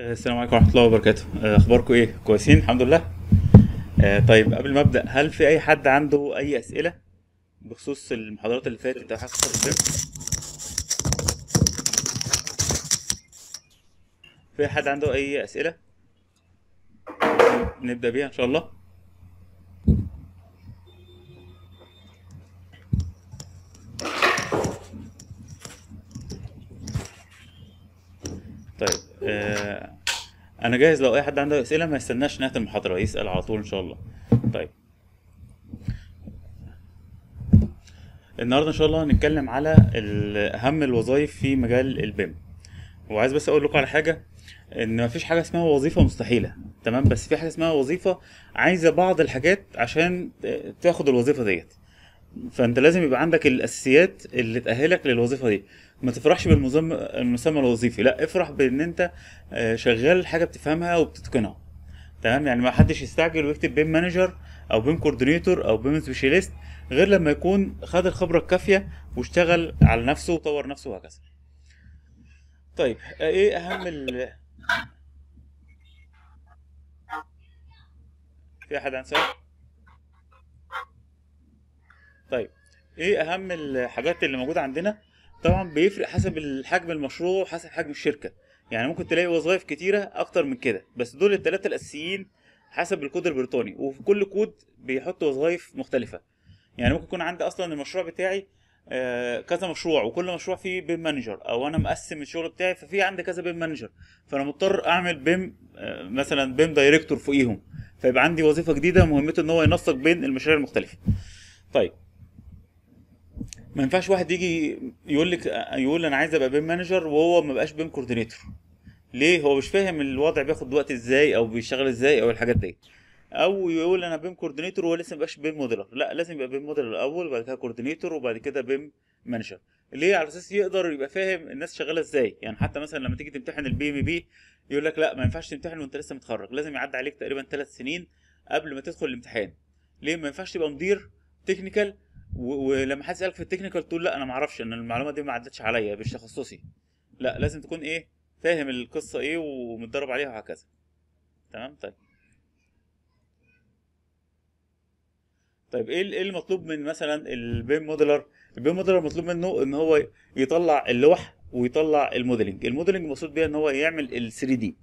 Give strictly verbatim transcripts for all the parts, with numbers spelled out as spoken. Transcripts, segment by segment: السلام عليكم ورحمه الله وبركاته. اخباركم ايه؟ كويسين الحمد لله. طيب قبل ما ابدا، هل في اي حد عنده اي اسئله بخصوص المحاضرات اللي فاتت بتاع حصه البيم؟ في حد عنده اي اسئله نبدا بيها ان شاء الله؟ طيب آه انا جاهز، لو اي حد عنده اسئله ما يستناش نهايه المحاضره يسال على طول ان شاء الله. طيب النهارده ان شاء الله هنتكلم على اهم الوظائف في مجال البيم، وعايز بس اقول لكم على حاجه، ان مفيش حاجه اسمها وظيفه مستحيله، تمام؟ بس في حاجه اسمها وظيفه عايزه بعض الحاجات عشان تاخد الوظيفه ديت، فانت لازم يبقى عندك الاساسيات اللي تاهلك للوظيفه دي. ما تفرحش بالمسمى الوظيفي، لا، افرح بان انت شغال حاجه بتفهمها وبتتقنها، تمام؟ يعني ما حدش يستعجل ويكتب بيم مانجر او بيم كوردينيتور او بيم سبيشاليست غير لما يكون خد الخبره الكافيه واشتغل على نفسه وطور نفسه وهكذا. طيب ايه اهم ال في احد عنده سؤال؟ طيب ايه اهم الحاجات اللي موجوده عندنا؟ طبعا بيفرق حسب الحجم المشروع وحسب حجم الشركه، يعني ممكن تلاقي وظائف كتيره اكتر من كده، بس دول الثلاثه الاساسيين حسب الكود البريطاني، وفي كل كود بيحط وظائف مختلفه. يعني ممكن يكون عندي اصلا المشروع بتاعي آه كذا مشروع، وكل مشروع فيه بيم مانجر، او انا مقسم الشغل بتاعي ففي عندي كذا بيم مانجر، فانا مضطر اعمل بيم آه مثلا بيم دايركتور فوقيهم، فيبقى عندي وظيفه جديده مهمته ان هو ينسق بين المشاريع المختلفه. طيب ما ينفعش واحد يجي يقول لك يقول انا عايز ابقى بيم مانجر وهو ما بقاش بيم كوردينيتور. ليه؟ هو مش فاهم الوضع بياخد وقت ازاي او بيشتغل ازاي او الحاجات دي. او يقول انا بيم كوردينيتور وهو لسه ما بقاش بيم موديلر، لا، لازم يبقى بيم موديلر الاول وبعد كده كوردينيتور وبعد كده بيم مانجر. ليه؟ على اساس يقدر يبقى فاهم الناس شغاله ازاي. يعني حتى مثلا لما تيجي تمتحن البي ام بي يقول لك لا ما ينفعش تمتحن وانت لسه متخرج، لازم يعدي عليك تقريبا ثلاث سنين قبل ما تدخل الامتحان. ليه؟ ما ينفعش تبقى مدير تكنيكال ولما حد يسالك في التكنيكال تقول لا انا ما اعرفش، ان المعلومه دي ما عدتش عليا مش تخصصي. لا، لازم تكون ايه، فاهم القصه ايه ومتدرب عليها وهكذا، تمام؟ طيب طيب ايه ايه المطلوب من مثلا البيم موديلر؟ البيم موديلر مطلوب منه ان هو يطلع اللوح ويطلع الموديلنج. الموديلنج مقصود بيها ان هو يعمل ال ثري دي.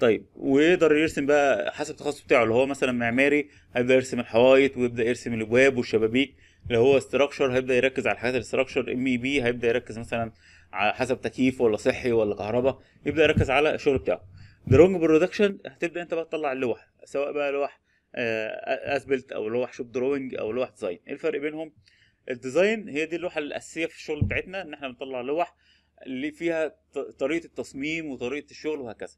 طيب ويقدر يرسم بقى حسب التخصص بتاعه، اللي هو مثلا معماري هيبدا يرسم الحوايط ويبدا يرسم الابواب والشبابيك، اللي هو استراكشر هيبدا يركز على الحاجات الاستراكشر، ام اي بي هيبدا يركز مثلا على حسب تكييف ولا صحي ولا كهرباء، يبدا يركز على الشغل بتاعه. درونج برودكشن هتبدا انت بقى تطلع اللوح، سواء بقى لوح اسبلت او لوح شوب دروينج او لوح ديزاين. ايه الفرق بينهم؟ الديزاين هي دي اللوحه الاساسيه في الشغل بتاعتنا، ان احنا بنطلع لوح اللي فيها طريقه التصميم وطريقه الشغل وهكذا،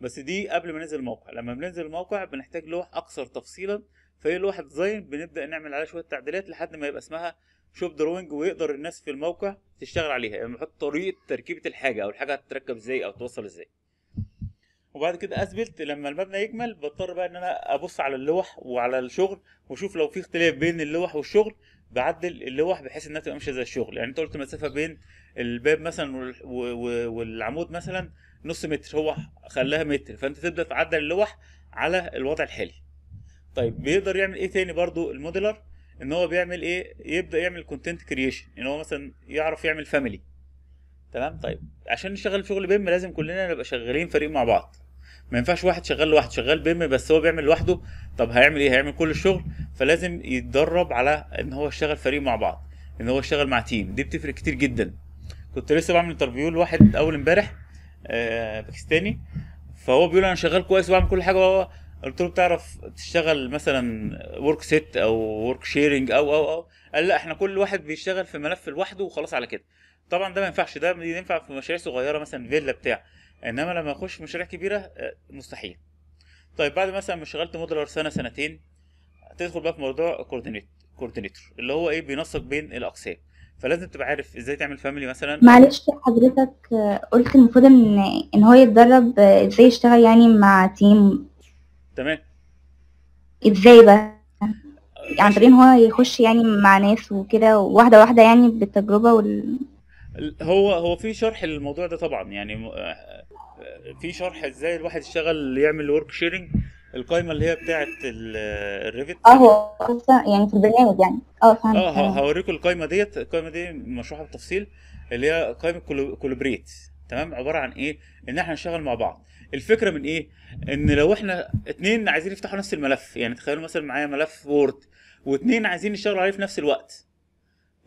بس دي قبل ما ننزل الموقع. لما بننزل الموقع بنحتاج لوح اكثر تفصيلا، فهي لوحه ديزاين بنبدا نعمل عليها شويه تعديلات لحد ما يبقى اسمها شوب دروينج، ويقدر الناس في الموقع تشتغل عليها، يعني بنحط طريقه تركيبه الحاجه او الحاجه هتتركب ازاي او توصل ازاي. وبعد كده اثبت لما المبنى يكمل، بضطر بقى ان انا ابص على اللوح وعلى الشغل واشوف لو في اختلاف بين اللوح والشغل، بعدل اللوح بحيث انها تبقى ماشيه زي الشغل. يعني انت قلت مسافه بين الباب مثلا والعمود مثلا نص متر، هو خلاها متر، فانت تبدا تعدل اللوح على الوضع الحالي. طيب بيقدر يعمل ايه تاني برضو الموديلر؟ ان هو بيعمل ايه، يبدا يعمل كونتنت كرييشن، ان هو مثلا يعرف يعمل فاميلي، تمام؟ طيب عشان نشتغل شغل بيم لازم كلنا نبقى شغالين فريق مع بعض، ما ينفعش واحد شغال لوحده. شغال بيم بس هو بيعمل لوحده، طب هيعمل ايه؟ هيعمل كل الشغل، فلازم يتدرب على ان هو يشتغل فريق مع بعض، ان هو يشتغل مع تيم، دي بتفرق كتير جدا. كنت لسه بعمل انترفيو لواحد اول امبارح آه باكستاني، فهو بيقول انا شغال كويس وبعمل كل حاجه، وهو قلت له بتعرف تشتغل مثلا ورك سيت او ورك شيرنج او او او قال لا احنا كل واحد بيشتغل في ملف لوحده وخلاص على كده. طبعا ده ما ينفعش، ده ينفع في مشاريع صغيره مثلا فيلا بتاع، انما لما اخش في مشاريع كبيره مستحيل. طيب بعد مثلا ما اشتغلت موديلر سنه سنتين، تدخل بقى في موضوع كوردينيت كوردينيتور، اللي هو ايه، بينسق بين الاقسام، فلازم تبقى عارف ازاي تعمل فاميلي مثلا. معلش حضرتك قلت المفروض ان ان هو يتدرب ازاي يشتغل يعني مع تيم، تمام؟ ازاي بقى؟ عن طريق ان هو يخش يعني مع ناس وكده، واحده واحده يعني بالتجربه وال هو هو في شرح للموضوع ده طبعا، يعني في شرح ازاي الواحد يشتغل يعمل ورك شيرنج، القائمه اللي هي بتاعه الريفت اهو يعني في البرنامج يعني اه فاهم. اه هوريكم القائمه ديت، القائمه دي مشروحه بالتفصيل، اللي هي قائمه كولابريت. تمام، عباره عن ايه؟ ان احنا نشتغل مع بعض. الفكره من ايه؟ ان لو احنا اتنين عايزين يفتحوا نفس الملف، يعني تخيلوا مثلا معايا ملف وورد واتنين عايزين يشتغلوا عليه في نفس الوقت.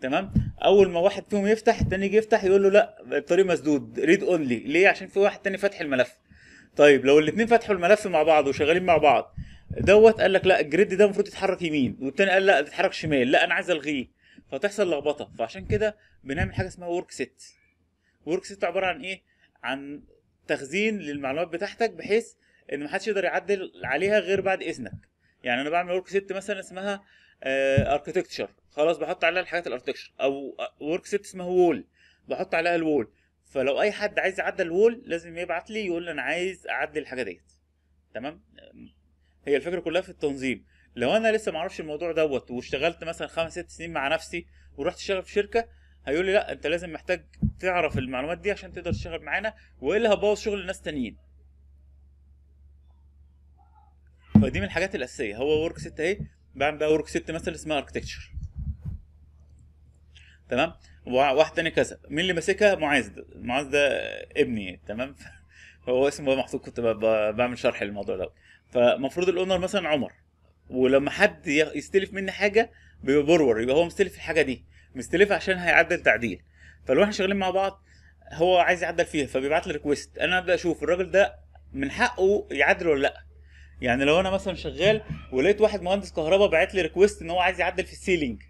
تمام، اول ما واحد فيهم يفتح التاني يجي يفتح يقول له لا الطريق مسدود، ريد اونلي. ليه؟ عشان في واحد تاني فاتح الملف. طيب لو الاثنين فتحوا الملف مع بعض وشغالين مع بعض، دوت قال لك لا الجريد ده المفروض يتحرك يمين، والتاني قال لا تتحرك شمال، لا انا عايز الغيه، فتحصل لخبطه. فعشان كده بنعمل حاجه اسمها ورك سيت. ورك سيت عباره عن ايه؟ عن تخزين للمعلومات بتاعتك، بحيث ان محدش يقدر يعدل عليها غير بعد اذنك. يعني انا بعمل ورك سيت مثلا اسمها اركتكتشر، خلاص بحط عليها الحاجات الاركتكتشر، او ورك سيت اسمها وول بحط عليها الوول، فلو اي حد عايز يعدل الوول لازم يبعت لي يقول لي انا عايز اعدل الحاجه ديت. تمام، هي الفكره كلها في التنظيم. لو انا لسه ما اعرفش الموضوع دوت واشتغلت مثلا خمس ست سنين مع نفسي ورحت اشتغل في شركه، هيقول لي لا انت لازم محتاج تعرف المعلومات دي عشان تقدر تشتغل معانا، والا هبوظ شغل الناس تانيين. فدي من الحاجات الاساسيه، هو ورك سيت اهي. بعمل بقى ورك سيت مثلا اسمها اركتكتشر. تمام، وواحد تاني كذا، مين اللي ماسكها؟ معاذ. معاذ ده ابني. تمام، فهو اسمه محطوط، كنت بعمل شرح للموضوع ده. فالمفروض الاونر مثلا عمر، ولما حد يستلف مني حاجه بيبقى برور، يبقى هو مستلف الحاجه دي، مستلفها عشان هيعدل تعديل. فلو احنا شغالين مع بعض هو عايز يعدل فيها فبيبعت لي ريكويست، انا ابدا اشوف الراجل ده من حقه يعدل ولا لا. يعني لو انا مثلا شغال ولقيت واحد مهندس كهرباء بعت لي ريكويست ان هو عايز يعدل في السيلينج،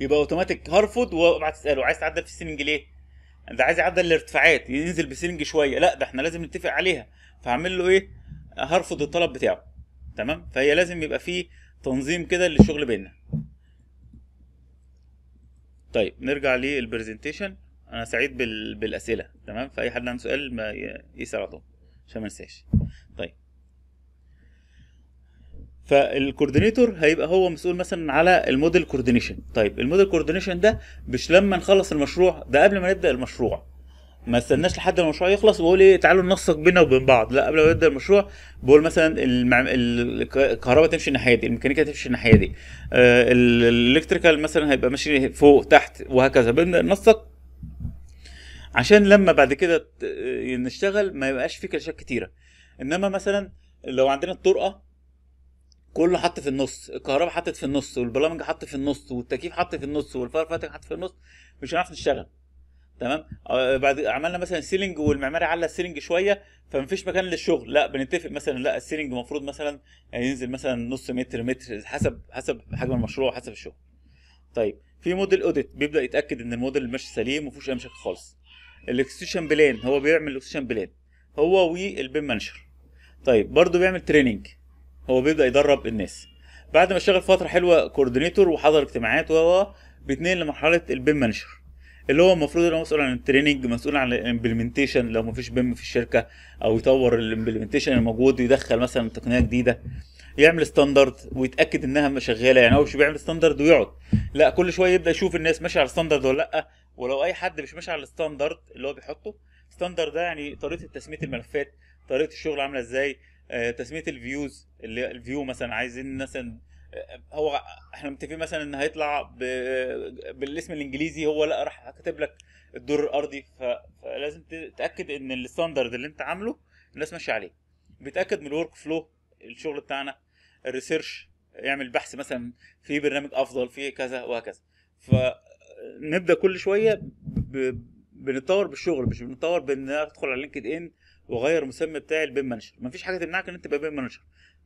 يبقى اوتوماتيك هرفض وابعت اساله عايز تعدل في السيلينج ليه؟ ده عايز يعدل الارتفاعات، ينزل بالسيلينج شويه، لا ده احنا لازم نتفق عليها، فهعمل له ايه؟ هرفض الطلب بتاعه. تمام، فهي لازم يبقى في تنظيم كده للشغل بينا. طيب نرجع للبرزنتيشن. انا سعيد بال... بالاسئله. تمام، فاي حد عنده سؤال ما يسال على طول عشان ما انساش. طيب، فالكوردينيتور هيبقى هو مسؤول مثلا على الموديل كوردينيشن. طيب الموديل كوردينيشن ده مش لما نخلص المشروع، ده قبل ما نبدا المشروع، ما استناش لحد المشروع يخلص واقول ايه تعالوا ننسق بينا وبين بعض، لا قبل ما نبدا المشروع بقول مثلا المع... الكهرباء تمشي الناحيه دي، الميكانيكا تمشي الناحيه دي، آه الالكتريكال مثلا هيبقى ماشي فوق تحت وهكذا. بنبدا ننسق عشان لما بعد كده نشتغل ما يبقاش في كلاشات كتيره. انما مثلا لو عندنا الطرقه كله حط في النص، الكهرباء حطت في النص، والبلامنج حط في النص، والتكييف حط في النص، والفاير فايتنج حط في النص، مش هنعرف نشتغل. تمام، بعد عملنا مثلا سيلينج والمعماري على السيلينج شويه فمفيش مكان للشغل، لا بنتفق مثلا لا السيلينج المفروض مثلا ينزل مثلا نص متر متر، حسب حسب حجم المشروع وحسب الشغل. طيب في موديل اوديت، بيبدا يتاكد ان الموديل ماشي سليم ومفيهوش اي مشاكل خالص. الاكستيشن بلان، هو بيعمل الاكستيشن بلان هو والبيم مانجر. طيب برضه بيعمل تريننج، هو بيبدا يدرب الناس. بعد ما اشتغل فتره حلوه كوردينيتور وحضر اجتماعات وهو بيتنقل لمرحله البيم مانجر، اللي هو المفروض ان هو مسؤول عن التريننج، مسؤول عن الامبلمنتيشن لو مفيش بيم في الشركه، او يطور الامبلمنتيشن الموجود ويدخل مثلا تقنيه جديده، يعمل ستاندرد ويتاكد انها شغاله. يعني هو مش بيعمل ستاندرد ويقعد، لا كل شويه يبدا يشوف الناس ماشيه على الستاندرد ولا لا، ولو اي حد مش ماشي على الستاندرد اللي هو بيحطه. ستاندرد ده يعني طريقه تسميه الملفات، طريقه الشغل عامله ازاي، تسميه الفيوز، اللي الفيو مثلا عايزين مثلا هو احنا متفقين مثلا ان هيطلع بالاسم الانجليزي، هو لا راح كاتب لك الدور الارضي، فلازم تتاكد ان الستاندرد اللي انت عامله الناس ماشيه عليه. بيتاكد من الورك فلو، الشغل بتاعنا الريسيرش، يعمل بحث مثلا في برنامج افضل في كذا وهكذا. فنبدا كل شويه بنتطور بالشغل، مش بنتطور بان ادخل على لينكد ان وغير مسمى بتاع البيم مانجر. مفيش حاجه تمنعك ان انت تبقى بيم مانجر،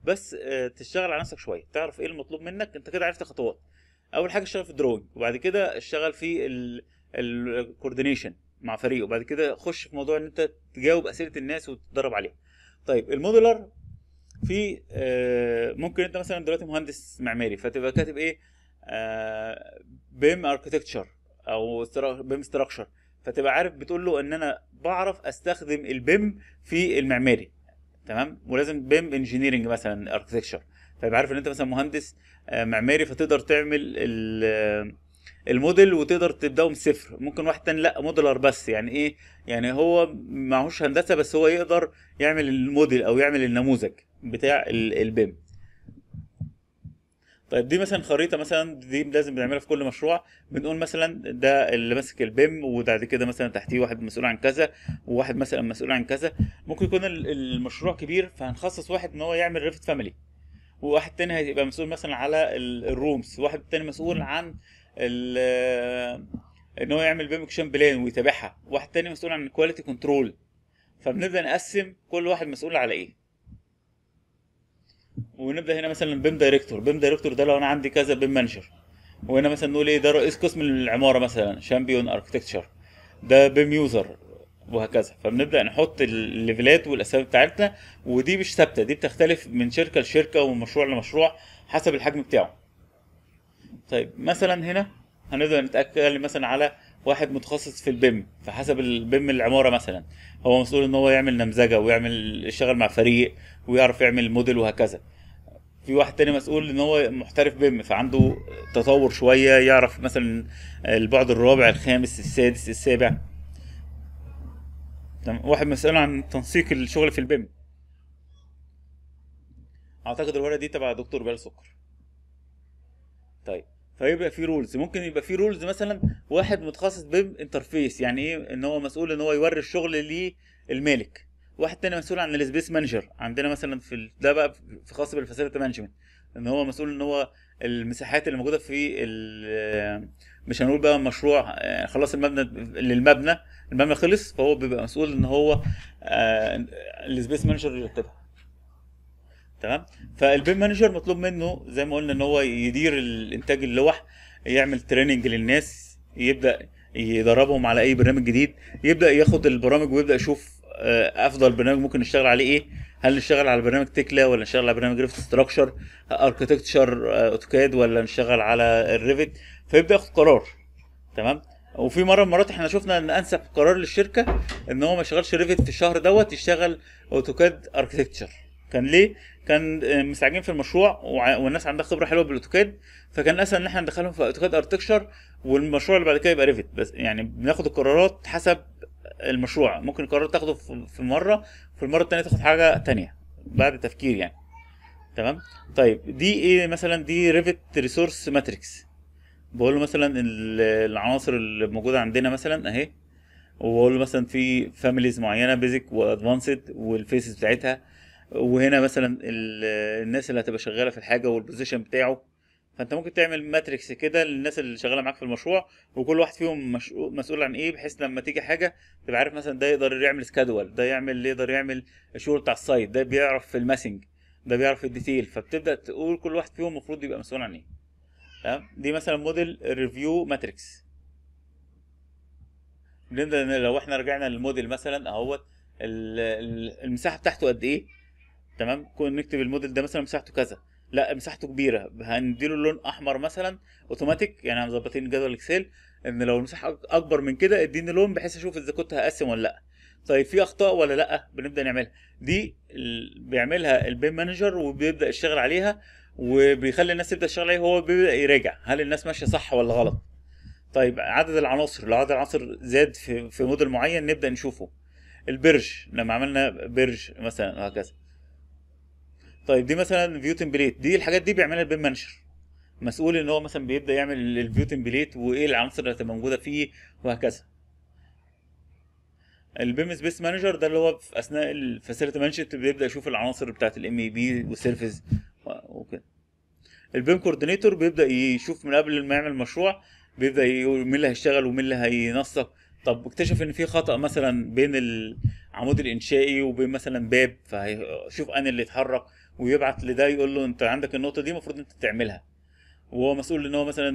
بس تشتغل على نفسك شويه، تعرف ايه المطلوب منك. انت كده عرفت خطوات، اول حاجه اشتغل في الدروينج، وبعد كده اشتغل في الكوردينيشن مع فريق، وبعد كده خش في موضوع ان انت تجاوب اسئله الناس وتتدرب عليها. طيب الموديلر، في ممكن انت مثلا دلوقتي مهندس معماري فتبقى كاتب ايه بيم اركتكتشر او بيم ستراكشر، فتبقى عارف بتقول له ان انا بعرف استخدم البيم في المعماري. تمام، ولازم بيم انجينيرنج مثلا اركتكتشر، فيبقى عارف ان انت مثلا مهندس معماري فتقدر تعمل الموديل وتقدر تبداوا من صفر. ممكن واحد تاني لا موديلر بس، يعني ايه يعني هو معهوش هندسه بس هو يقدر يعمل الموديل او يعمل النموذج بتاع البيم. طيب دي مثلا خريطه مثلا دي لازم بنعملها في كل مشروع، بنقول مثلا ده اللي ماسك البيم، وبعد كده مثلا تحتيه واحد مسؤول عن كذا وواحد مثلا مسؤول عن كذا. ممكن يكون المشروع كبير فهنخصص واحد ان هو يعمل ريفت فاميلي، وواحد تاني هيبقى مسؤول مثلا على الرومز، واحد تاني مسؤول عن ان هو يعمل بيم اكشن بلان ويتابعها، واحد تاني مسؤول عن الكواليتي كنترول. فبنبدا نقسم كل واحد مسؤول على ايه، ونبدا هنا مثلا بيم دايركتور. بيم دايركتور ده لو انا عندي كذا بيم مانجر، وهنا مثلا نقول ايه ده رئيس قسم العماره مثلا شامبيون اركتكتشر، ده بيم يوزر، وهكذا. فبنبدا نحط الليفلات والاسامي بتاعتنا، ودي مش ثابته، دي بتختلف من شركه لشركه ومن مشروع لمشروع حسب الحجم بتاعه. طيب مثلا هنا هنبدا نتكلم مثلا على واحد متخصص في البيم، فحسب البيم العماره مثلا هو مسؤول ان هو يعمل نمذجه ويعمل يشتغل مع فريق ويعرف يعمل موديل وهكذا. في واحد تاني مسؤول ان هو محترف بيم فعنده تطور شويه، يعرف مثلا البعد الرابع الخامس السادس السابع. واحد مسؤول عن تنسيق الشغل في البيم. اعتقد الورقه دي تبع دكتور بلال سكر. طيب فيبقى في رولز، ممكن يبقى في رولز مثلا واحد متخصص بيم انترفيس، يعني ايه ان هو مسؤول ان هو يوري الشغل للمالك. واحد تاني مسؤول عن السبيس مانجر، عندنا مثلا في ده بقى في خاص بالفاسيلتي مانجمنت ان هو مسؤول ان هو المساحات اللي موجوده في مش هنقول بقى مشروع خلاص المبنى للمبنى المبنى خلص، فهو بيبقى مسؤول ان هو السبيس مانجر يرتبها. تمام، فالبيم مانجر مطلوب منه زي ما قلنا ان هو يدير الانتاج اللوح، يعمل تريننج للناس، يبدا يدربهم على اي برنامج جديد، يبدا ياخد البرامج ويبدا يشوف افضل برنامج ممكن نشتغل عليه ايه، هل نشتغل على برنامج تكلا ولا نشتغل على برنامج ريفت ستراكشر اركتكتشر اوتوكاد ولا نشتغل على الريفت، فيبدا ياخد قرار. تمام، وفي مره مرات احنا شفنا ان انسب قرار للشركه ان هو ما يشتغلش ريفت في الشهر دوت، يشتغل اوتوكاد اركتكتشر. كان ليه؟ كان مستعجلين في المشروع والناس عندها خبره حلوه بالاوتوكاد، فكان اسهل ان احنا ندخلهم في اوتوكاد اركتكشر والمشروع اللي بعد كده يبقى ريفت. بس يعني بناخد القرارات حسب المشروع، ممكن القرار تاخده في مره في المره الثانيه تاخد حاجه ثانيه بعد تفكير يعني. تمام، طيب دي ايه مثلا؟ دي ريفت ريسورس ماتريكس، بقول له مثلا العناصر اللي موجوده عندنا مثلا اهي، وبقول له مثلا في فاميليز معينه بيزك وادفانسد والفيسز بتاعتها، وهنا مثلا الناس اللي هتبقى شغاله في الحاجه والبوزيشن بتاعه. فانت ممكن تعمل ماتريكس كده للناس اللي شغاله معاك في المشروع، وكل واحد فيهم مسؤول عن ايه، بحيث لما تيجي حاجه تبقى عارف مثلا ده يقدر يعمل سكادول، ده يعمل يقدر يعمل الشغل بتاع السايت، ده بيعرف في الماسنج، ده بيعرف في الديتيل. فبتبدا تقول كل واحد فيهم المفروض يبقى مسؤول عن ايه. تمام، دي مثلا موديل ريفيو ماتريكس. بنبدا لو احنا رجعنا للموديل مثلا اهوت المساحه بتاعته قد ايه. تمام، كون نكتب الموديل ده مثلا مساحته كذا، لا مساحته كبيره هنديله لون احمر مثلا اوتوماتيك، يعني مظبطين جدول الاكسل ان لو المساحه اكبر من كده اديني لون بحيث اشوف اذا كنت هقسم ولا لا. طيب في اخطاء ولا لا؟ بنبدا نعملها، دي بيعملها البيم مانجر وبيبدا يشتغل عليها وبيخلي الناس تبدا تشتغل عليها، هو بيبدا يراجع هل الناس ماشيه صح ولا غلط. طيب عدد العناصر، لو عدد العناصر زاد في في موديل معين نبدا نشوفه، البرج لما عملنا برج مثلا وهكذا. طيب دي مثلا فيو تمبليت، دي الحاجات دي بيعملها البيم مانجر، مسؤول ان هو مثلا بيبدا يعمل الفيو تمبليت وايه العناصر اللي هتبقى موجوده فيه وهكذا. البيم سبيس مانجر ده اللي هو في اثناء الفاسيلتي مانجمنت بيبدا يشوف العناصر بتاعه الام اي بي والسيرفيس وكده. البيم كوردينيتور بيبدا يشوف من قبل ما يعمل المشروع، بيبدا يقول مين اللي هيشتغل ومين اللي هينسق. طب اكتشف ان في خطا مثلا بين العمود الانشائي وبين مثلا باب، فهيشوف انا اللي اتحرك ويبعت لده يقول له انت عندك النقطه دي المفروض انت تعملها، وهو مسؤول ان هو مثلا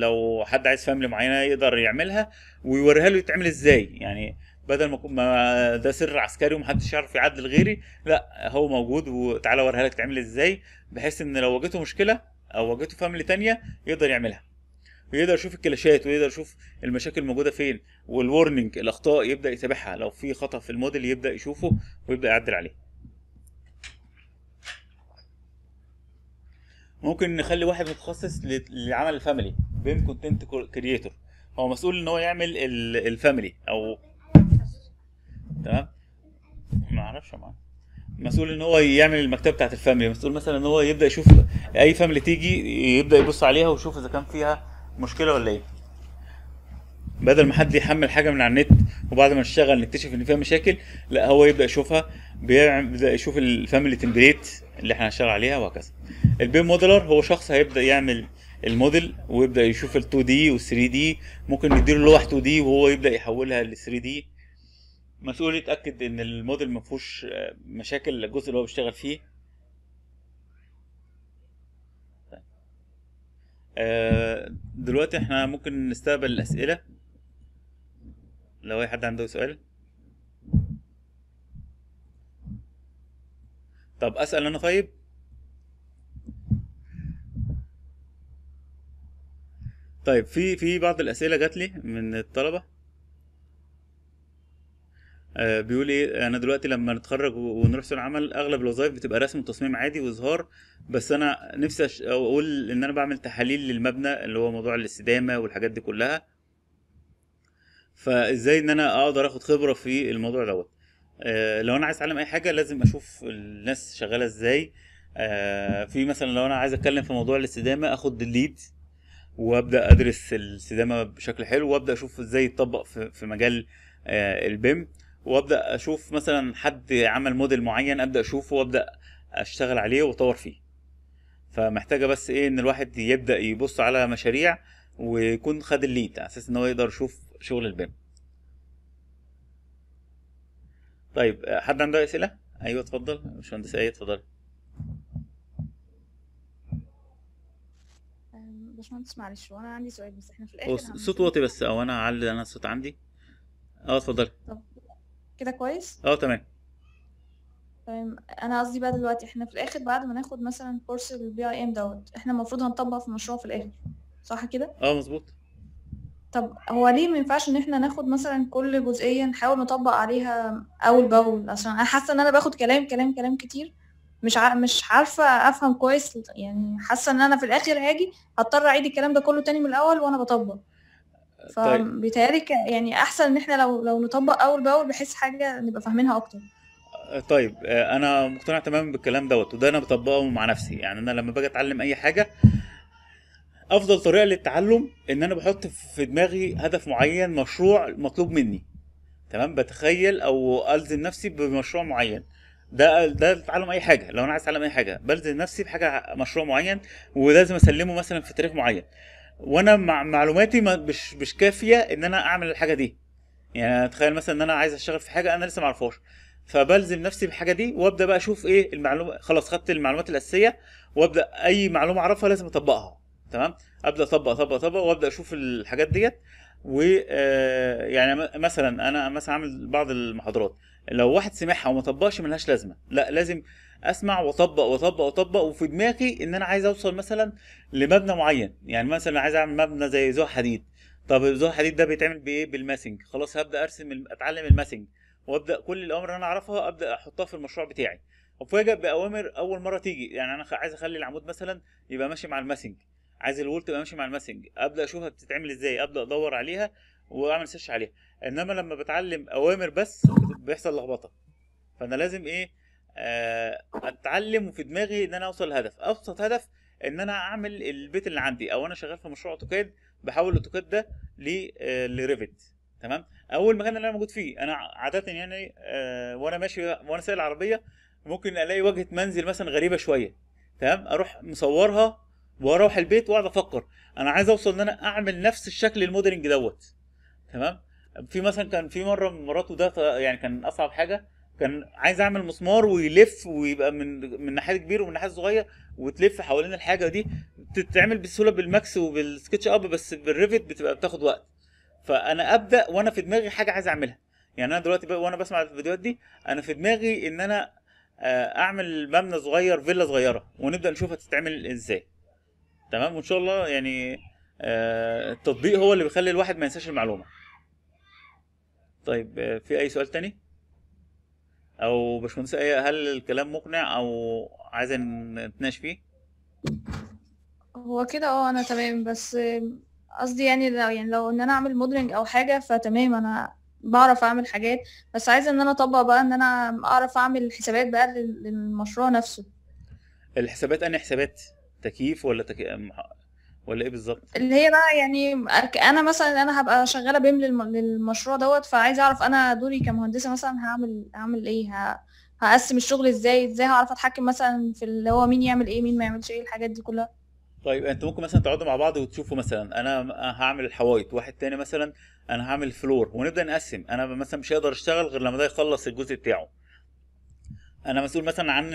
لو حد عايز فاميلي معينه يقدر يعملها ويوريها له يتعمل ازاي. يعني بدل ما ده سر عسكري ومحدش يعرف يعدل غيري، لا هو موجود وتعالى اوريها لك تعمل ازاي، بحيث ان لو واجهته مشكله او واجهته فاميلي ثانيه يقدر يعملها، ويقدر يشوف الكلاشات ويقدر يشوف المشاكل الموجوده فين، والورنينج الاخطاء يبدا يتابعها، لو في خطا في الموديل يبدا يشوفه ويبدا يعدل عليه. ممكن نخلي واحد متخصص لعمل الفاميلي، بيم كونتنت كرييتور، هو مسؤول ان هو يعمل الفاميلي او تمام، ما اعرفش معاه، مسؤول ان هو يعمل المكتبه بتاعت الفاميلي، مسؤول مثلا ان هو يبدا يشوف اي فاميلي تيجي يبدا يبص عليها ويشوف اذا كان فيها مشكله ولا ايه. بدل ما حد يحمل حاجه من على النت وبعد ما نشتغل نكتشف ان فيها مشاكل، لا هو يبدا يشوفها، بيبدا يشوف الفاميلي تمبليت اللي احنا هنشتغل عليها وهكذا. البيم موديلر هو شخص هيبدا يعمل الموديل ويبدا يشوف ال تو دي وال ثري دي، ممكن نديله لوح تو دي وهو يبدا يحولها ل ثري دي. مسؤول يتاكد ان الموديل ما فيهوش مشاكل الجزء اللي هو بيشتغل فيه. دلوقتي احنا ممكن نستقبل الاسئله لو اي حد عنده سؤال. طب اسال انا. طيب طيب في في بعض الاسئله جات لي من الطلبه. آه بيقول ايه، انا دلوقتي لما نتخرج ونروح سوق العمل اغلب الوظائف بتبقى رسم وتصميم عادي واظهار، بس انا نفسي أش... اقول ان انا بعمل تحاليل للمبنى اللي هو موضوع الاستدامه والحاجات دي كلها، فازاي ان انا اقدر اخد خبره في الموضوع دوت. آه لو انا عايز اتعلم اي حاجه لازم اشوف الناس شغاله ازاي. آه في مثلا لو انا عايز اتكلم في موضوع الاستدامه اخد الليد وابدا ادرس الاستدامه بشكل حلو، وابدا اشوف ازاي يتطبق في, في مجال آه البيم، وابدا اشوف مثلا حد عمل موديل معين ابدا اشوفه وابدا اشتغل عليه واطور فيه. فمحتاجه بس ايه ان الواحد يبدا يبص على مشاريع ويكون خد الليد على اساس ان هو يقدر يشوف شغل البيم. طيب حد عنده اسئله؟ ايوه اتفضل باشمهندس ايه، اتفضلي. باشمهندس معلش وانا عندي سؤال، بس احنا في الاخر صوت واطي بس، او انا هعلي انا الصوت عندي. اه اتفضلي. طب كده كويس؟ اه تمام تمام. انا قصدي بقى دلوقتي احنا في الاخر بعد ما ناخد مثلا كورس البي اي ام دوت، احنا المفروض هنطبق في المشروع في الاخر، صح كده؟ اه مظبوط. طب هو ليه ما ينفعش ان احنا ناخد مثلا كل جزئيه نحاول نطبق عليها اول باول؟ عشان انا حاسه ان انا باخد كلام كلام كلام كتير، مش ع... مش عارفه افهم كويس، يعني حاسه ان انا في الاخر هاجي هضطر اعيد الكلام ده كله تاني من الاول وانا بطبق. فبيتهيألي يعني احسن ان احنا لو لو نطبق اول باول بحيث حاجه نبقى فاهمينها اكتر. طيب انا مقتنع تماما بالكلام دوت، وده انا بطبقه مع نفسي. يعني انا لما باجي اتعلم اي حاجه افضل طريقه للتعلم ان انا بحط في دماغي هدف معين، مشروع مطلوب مني، تمام، بتخيل او الزم نفسي بمشروع معين. ده ده تعلم اي حاجه. لو انا عايز اتعلم اي حاجه بلزم نفسي بحاجه، مشروع معين ولازم اسلمه مثلا في تاريخ معين، وانا مع معلوماتي مش مش كافيه ان انا اعمل الحاجه دي. يعني اتخيل مثلا ان انا عايز اشتغل في حاجه انا لسه ما اعرفهاش، فبلزم نفسي بالحاجه دي وابدا بقى اشوف ايه المعلومه. خلاص خدت المعلومات الاساسيه، وابدا اي معلومه اعرفها لازم اطبقها، تمام، ابدا اطبق اطبق اطبق وابدا اشوف الحاجات ديت. و يعني مثلا انا مثلا عامل بعض المحاضرات، لو واحد سمعها وما طبقش ملهاش لازمه، لا لازم اسمع واطبق واطبق واطبق، وفي دماغي ان انا عايز اوصل مثلا لمبنى معين. يعني مثلا عايز اعمل مبنى زي زوح حديد، طب زوح حديد ده بيتعمل بايه؟ بالماسنج. خلاص هبدا ارسم اتعلم الماسنج، وابدا كل الامر اللي انا اعرفها ابدا احطها في المشروع بتاعي، وافاجئ باوامر اول مره تيجي. يعني انا عايز اخلي العمود مثلا يبقى ماشي مع الماسنج، عايز الولت يبقى ماشي مع الماسنج، ابدا اشوفها بتتعمل ازاي، ابدا ادور عليها واعمل سيرش عليها. انما لما بتعلم اوامر بس بيحصل لخبطه، فانا لازم ايه اتعلم وفي دماغي ان انا اوصل لهدف. ابسط هدف ان انا اعمل البيت اللي عندي، او انا شغال في مشروع اوتوكاد بحول الاوتوكاد ده لريفت، تمام. اول مكان اللي انا موجود فيه انا عاده يعني أه وانا ماشي وانا سايق العربيه ممكن الاقي واجهه منزل مثلا غريبه شويه، تمام، اروح مصورها واروح البيت واقعد افكر انا عايز اوصل ان انا اعمل نفس الشكل الموديلنج دوت، تمام. في مثلا كان في مره من المرات، وده يعني كان اصعب حاجه، كان عايز اعمل مسمار ويلف ويبقى من من ناحيه كبير ومن ناحيه صغير وتلف حوالين الحاجه دي، بتتعمل بسهوله بالماكس وبالسكتش اب، بس بالريفت بتبقى بتاخد وقت. فانا ابدا وانا في دماغي حاجه عايز اعملها. يعني انا دلوقتي وانا بسمع الفيديوهات دي انا في دماغي ان انا اعمل مبنى صغير، فيلا صغيره، ونبدا نشوفها تتعمل ازاي، تمام. وان شاء الله يعني التطبيق هو اللي بيخلي الواحد ما ينساش المعلومه. طيب في اي سؤال تاني؟ او باشمهندس ايه هل الكلام مقنع او عايزه نتناقش فيه؟ هو كده اه انا تمام، بس قصدي يعني لو يعني لو ان انا اعمل موديلنج او حاجه فتمام، انا بعرف اعمل حاجات، بس عايزه ان انا اطبق بقى، ان انا اعرف اعمل حسابات بقى للمشروع نفسه. الحسابات انا حسابات تكييف ولا تك... ولا ايه بالظبط؟ اللي هي بقى يعني انا مثلا انا هبقى شغاله بيم للمشروع دوت، فعايزه اعرف انا دوري كمهندسه مثلا هعمل هعمل ايه، ه... هقسم الشغل ازاي، ازاي هعرف اتحكم مثلا في اللي هو مين يعمل ايه مين ما يعملش ايه، الحاجات دي كلها. طيب انت ممكن مثلا تقعدوا مع بعض وتشوفوا مثلا انا هعمل الحوايط، واحد تاني مثلا انا هعمل الفلور، ونبدا نقسم. انا مثلا مش هقدر اشتغل غير لما ده يخلص الجزء بتاعه. انا مسؤول مثلا عن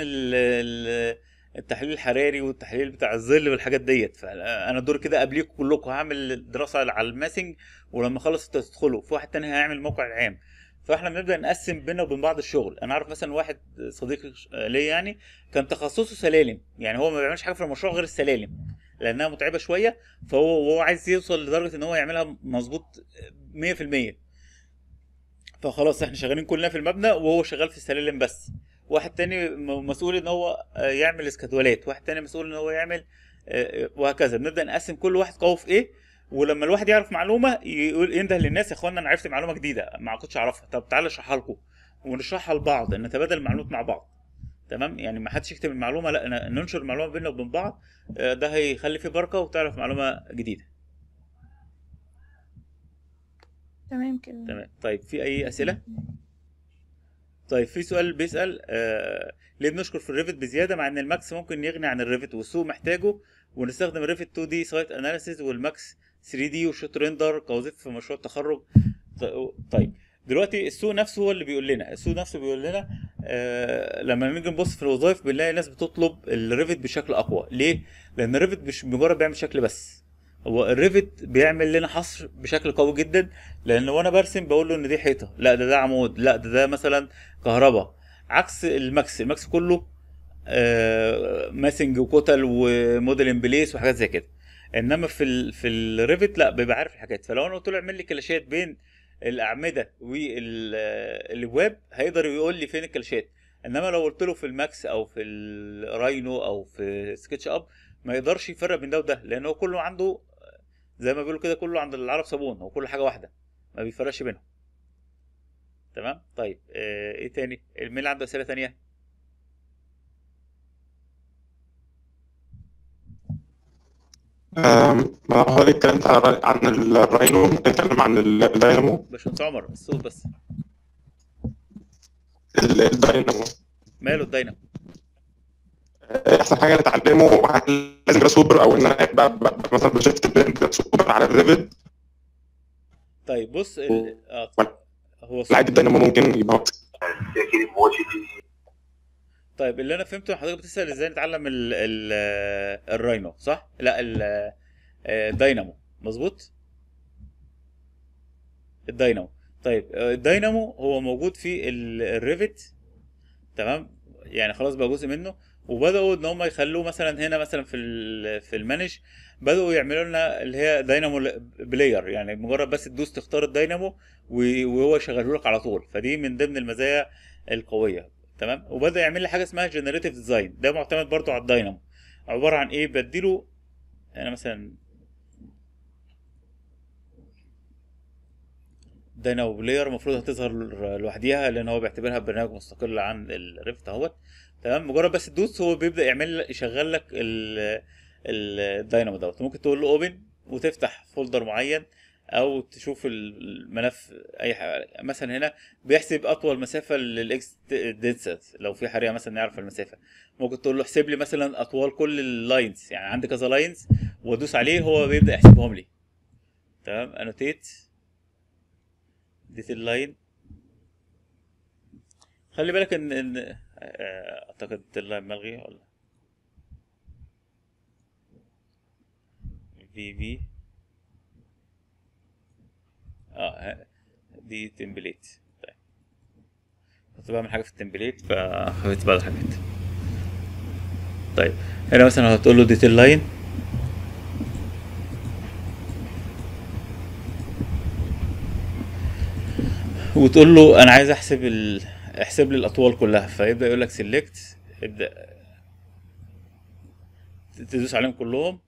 التحليل الحراري والتحليل بتاع الظل والحاجات ديت، فانا دور كده قبليكم كلكم، هعمل دراسه على الماسنج ولما اخلص تدخلوا، في واحد تاني هيعمل الموقع العام. فاحنا بنبدا نقسم بينا وبين بعض الشغل. انا اعرف مثلا واحد صديقي ليا يعني كان تخصصه سلالم، يعني هو ما بيعملش حاجه في المشروع غير السلالم لانها متعبه شويه، فهو هو عايز يوصل لدرجه ان هو يعملها مظبوط مية في المية. فخلاص احنا شغالين كلنا في المبنى وهو شغال في السلالم بس. واحد تاني مسؤول ان هو يعمل اسكادولات، واحد تاني مسؤول ان هو يعمل، وهكذا. بنبدا نقسم كل واحد قوي في ايه، ولما الواحد يعرف معلومه يقول ينده للناس يا اخوانا انا عرفت معلومه جديده ما كنتش اعرفها، طب تعالى اشرحها لكم، ونشرحها لبعض، نتبادل المعلومات مع بعض. تمام، يعني ما حدش يكتب المعلومه، لا ننشر المعلومه بيننا وبين بعض، ده هيخلي فيه بركه وتعرف معلومه جديده. تمام كده. تمام. طيب في اي اسئله؟ طيب في سؤال بيسال آه ليه بنشكر في الريفت بزياده مع ان الماكس ممكن يغني عن الريفت والسوق محتاجه، ونستخدم الريفت تو دي سايت اناليسيز والماكس ثري دي وشوت ريندر كوظيفه في مشروع التخرج. طيب دلوقتي السوق نفسه هو اللي بيقول لنا، السوق نفسه بيقول لنا آه لما نيجي نبص في الوظائف بنلاقي ناس بتطلب الريفت بشكل اقوى. ليه؟ لان الريفت مش مجرد بيعمل شكل بس، هو الريفت بيعمل لنا حصر بشكل قوي جدا، لان وانا برسم بقول له ان دي حيطه، لا ده ده عمود، لا ده ده مثلا كهرباء، عكس الماكس، الماكس كله آه ماسنج وكتل وموديل ان بليس وحاجات زي كده. انما في ال في الريفت لا، بيبقى عارف الحاجات، فلو انا قلت له اعمل لي كلاشات بين الاعمده والابواب هيقدر يقول لي فين الكلاشات، انما لو قلت له في الماكس او في الراينو او في سكتش اب ما يقدرش يفرق بين ده وده، لان هو كله عنده زي ما بيقولوا كده كله عند العرب صابون، هو كل حاجه واحده ما بيفرقش بينهم. تمام. طيب ايه تاني؟ مين اللي عنده اسئله تانيه؟ هو اللي اتكلمت عن الراينو، اتكلم عن الداينامو. باشمهندس عمر الصوت بس. الداينامو ماله الداينامو؟ احسن حاجه نتعلمه لازم جراس اوبر، او ان انا ابقى مثلا بشفت جراس اوبر على الريفت. طيب بص ال... آه. هو العادي الداينامو ممكن يبقى. طيب اللي انا فهمته حضرتك بتسال ازاي نتعلم الراينو صح؟ لا الداينامو مظبوط؟ الداينامو. طيب الداينامو هو موجود في الريفت تمام؟ يعني خلاص بقى جزء منه، وبداوا ان هم يخلوه مثلا هنا مثلا في في المانج بداوا يعملوا لنا اللي هي داينامو بلاير، يعني مجرد بس تدوس تختار الداينامو وهو يشغله لك على طول، فدي من ضمن المزايا القويه. تمام. وبدا يعمل لي حاجه اسمها جنريتيف ديزاين، ده معتمد برضو على الداينامو، عباره عن ايه؟ بديله انا مثلا داينامو بلاير المفروض هتظهر لوحديها لان هو بيعتبرها برنامج مستقل عن الريفت اهوت. تمام. مجرد بس تدوس هو بيبدا يعمل يشغل لك الداينامو دوت. ممكن تقول له اوبن وتفتح فولدر معين او تشوف الملف اي حاجه. مثلا هنا بيحسب اطول مسافه للاكس ديستنس، لو في حريقه مثلا نعرف المسافه، ممكن تقول له احسب لي مثلا اطوال كل اللاينز، يعني عندي كذا لاينز وادوس عليه هو بيبدا يحسبهم لي. تمام. انوتيت ديتيل لاين. خلي بالك ان ان اعتقد اللاين ملغي ولا في في اه دي تمبليت. طيب كنت بعمل حاجه في التمبليت فحبيت بعض الحاجات. طيب هنا مثلا هتقول له ديتيل لاين وتقول له انا عايز احسب ال... احسب لي الاطوال كلها، فيبدا يقول لك سيلكت، ابدا تدوس عليهم كلهم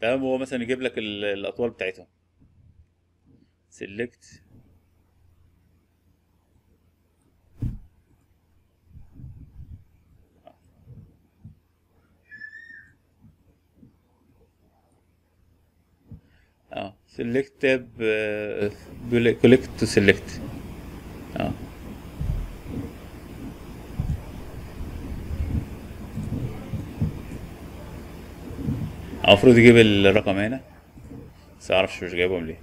تمام. هو مثلا يجيب لك الاطوال بتاعتهم سيلكت، اه سيلكت تاب كوليكت تو سيلكت. اه المفروض يجيب الرقم هنا بس معرفش مش جايبهم ليه.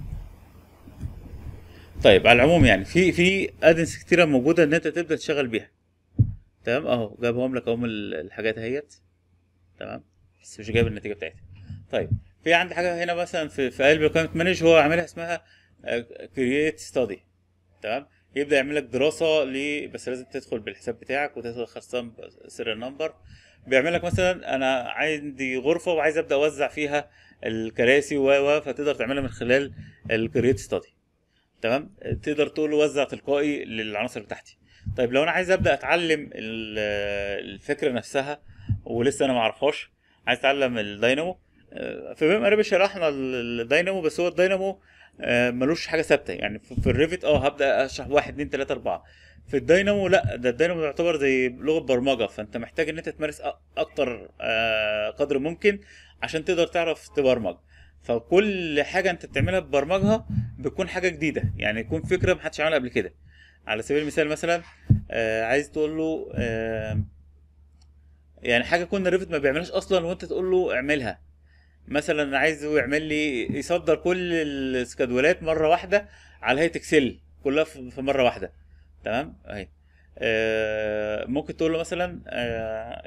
طيب على العموم يعني في في ادنس كتيره موجوده ان انت تبدا تشتغل بيها. تمام اهو جايبهم لك اهم الحاجات اهيت. تمام بس مش جايب النتيجه بتاعتها. طيب في عندي حاجه هنا مثلا في في قلب الكومنت مانج هو عاملها اسمها كرييت ستادي. تمام يبدا يعمل لك دراسه ل، بس لازم تدخل بالحساب بتاعك وتدخل خاصه سيريال نمبر. بيعمل لك مثلا انا عندي غرفه وعايز ابدا اوزع فيها الكراسي و فتقدر تعملها من خلال الكرييت ستادي. تمام تقدر تقول له وزع تلقائي للعناصر بتاعتي. طيب لو انا عايز ابدا اتعلم الفكره نفسها ولسه انا ما اعرفهاش، عايز اتعلم الداينامو، في بيم قريب شرحنا الداينامو، بس هو الداينامو ملوش حاجه ثابته. يعني في الريفت اه هبدا اشرح واحد اتنين تلاته اربعه، في الداينامو لا، ده الداينامو يعتبر زي لغه برمجه، فانت محتاج ان انت تمارس اكتر قدر ممكن عشان تقدر تعرف تبرمج. فكل حاجه انت بتعملها ببرمجها بتكون حاجه جديده، يعني يكون فكره محدش عملها قبل كده. على سبيل المثال مثلا عايز تقول له يعني حاجه كنا الريفت ما بيعملهاش اصلا وانت تقول له اعملها. مثلا عايزه يعمل لي يصدر كل السكادولات مره واحده على هيئه اكسل كلها في مره واحده. تمام اهي. ممكن تقول له مثلا